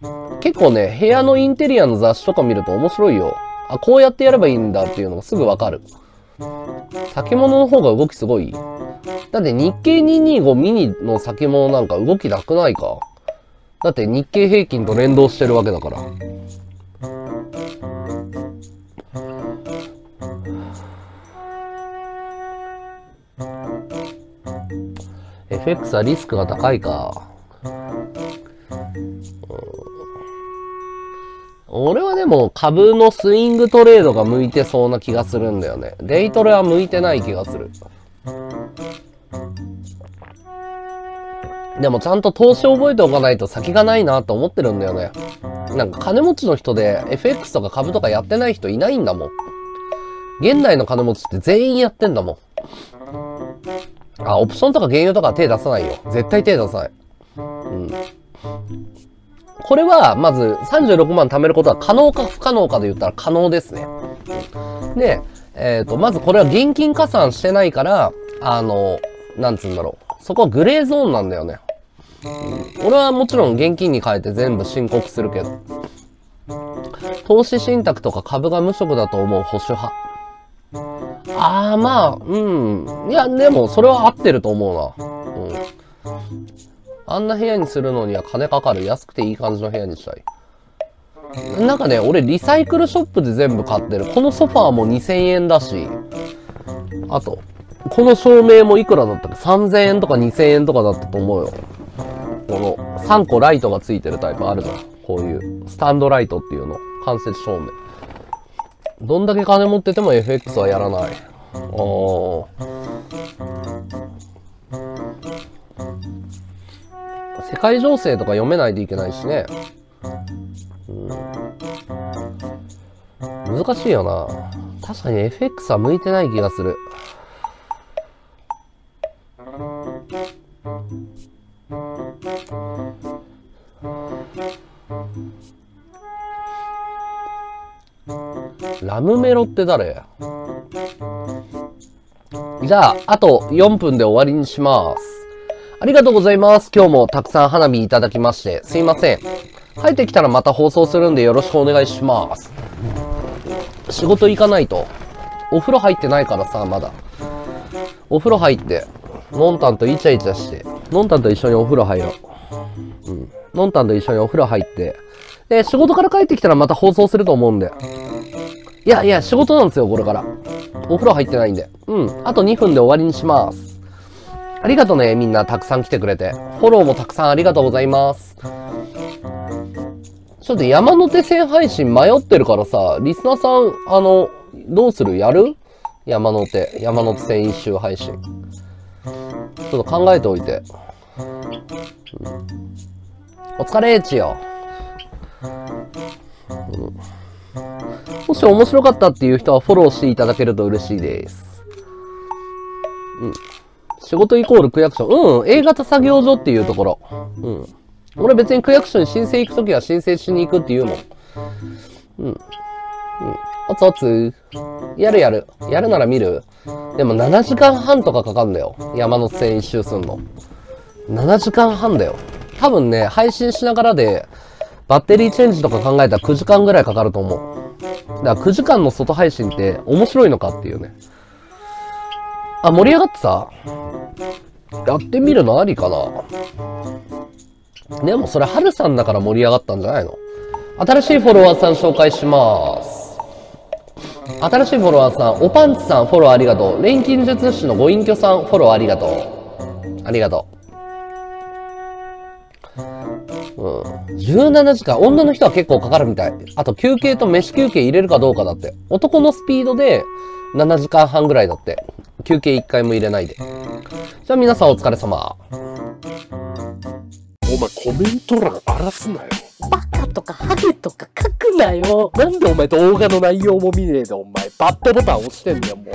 うん、結構ね、部屋のインテリアの雑誌とか見ると面白いよ。あ、こうやってやればいいんだっていうのがすぐわかる。先物の方が動きすごい。だって日経225ミニの先物なんか動きなくないか。だって日経平均と連動してるわけだから。FX はリスクが高いか。俺はでも株のスイングトレードが向いてそうな気がするんだよね。デイトレは向いてない気がする。でもちゃんと投資覚えておかないと先がないなと思ってるんだよね。なんか金持ちの人で FX とか株とかやってない人いないんだもん。現代の金持ちって全員やってんだもん。あ、オプションとか原油とか手出さないよ。絶対手出さない。うん。これは、まず36万貯めることは可能か不可能かで言ったら可能ですね。で、まずこれは現金加算してないから、なんつうんだろう。そこはグレーゾーンなんだよね。うん、俺はもちろん現金に変えて全部申告するけど。投資信託とか株が無職だと思う保守派。ああ、まあ、うん。いや、でも、それは合ってると思うな。うん。あんな部屋にするのには金かかる。安くていい感じの部屋にしたい。なんかね、俺、リサイクルショップで全部買ってる。このソファーも2000円だし、あと、この照明もいくらだったか、3000円とか2000円とかだったと思うよ。この、3個ライトがついてるタイプあるじゃん。こういう、スタンドライトっていうの。間接照明。どんだけ金持ってても FX はやらない。ああ。世界情勢とか読めないといけないしね。うん、難しいよな。確かに FX は向いてない気がする。ラムメロって誰？じゃあ、あと4分で終わりにします。ありがとうございます。今日もたくさん花火いただきまして、すいません。帰ってきたらまた放送するんでよろしくお願いします。仕事行かないと。お風呂入ってないからさ、まだ。お風呂入って、のんたんとイチャイチャして、のんたんと一緒にお風呂入ろう。うん。のんたんと一緒にお風呂入って、で、仕事から帰ってきたらまた放送すると思うんで。いやいや、仕事なんですよ、これから。お風呂入ってないんで。うん。あと2分で終わりにします。ありがとうね、みんなたくさん来てくれて。フォローもたくさんありがとうございます。ちょっと山手線配信迷ってるからさ、リスナーさん、どうする？やる？山手線一周配信。ちょっと考えておいて。お疲れーちよ。もし面白かったっていう人はフォローしていただけると嬉しいです。うん。仕事イコール区役所。うん。A 型作業所っていうところ。うん。俺別に区役所に申請行くときは申請しに行くって言うもん。うん。うん。おつおつ。やるやる。やるなら見る。でも7時間半とかかかんだよ。山手線一周すんの。7時間半だよ。多分ね、配信しながらで、バッテリーチェンジとか考えたら9時間ぐらいかかると思う。だから9時間の外配信って面白いのかっていうね。あ、盛り上がってさ、やってみるのありかな。でもそれ、ハルさんだから盛り上がったんじゃないの？新しいフォロワーさん紹介します。新しいフォロワーさん、おパンツさんフォローありがとう。錬金術師のご隠居さんフォローありがとう。ありがとう。うん。17時間。女の人は結構かかるみたい。あと休憩と飯休憩入れるかどうかだって。男のスピードで7時間半ぐらいだって。休憩1回も入れないで。じゃあ皆さんお疲れ様。お前コメント欄荒らすなよ。バカとかハゲとか書くなよ。なんでお前動画の内容も見ねえでお前。バッドボタン押してんだよもう。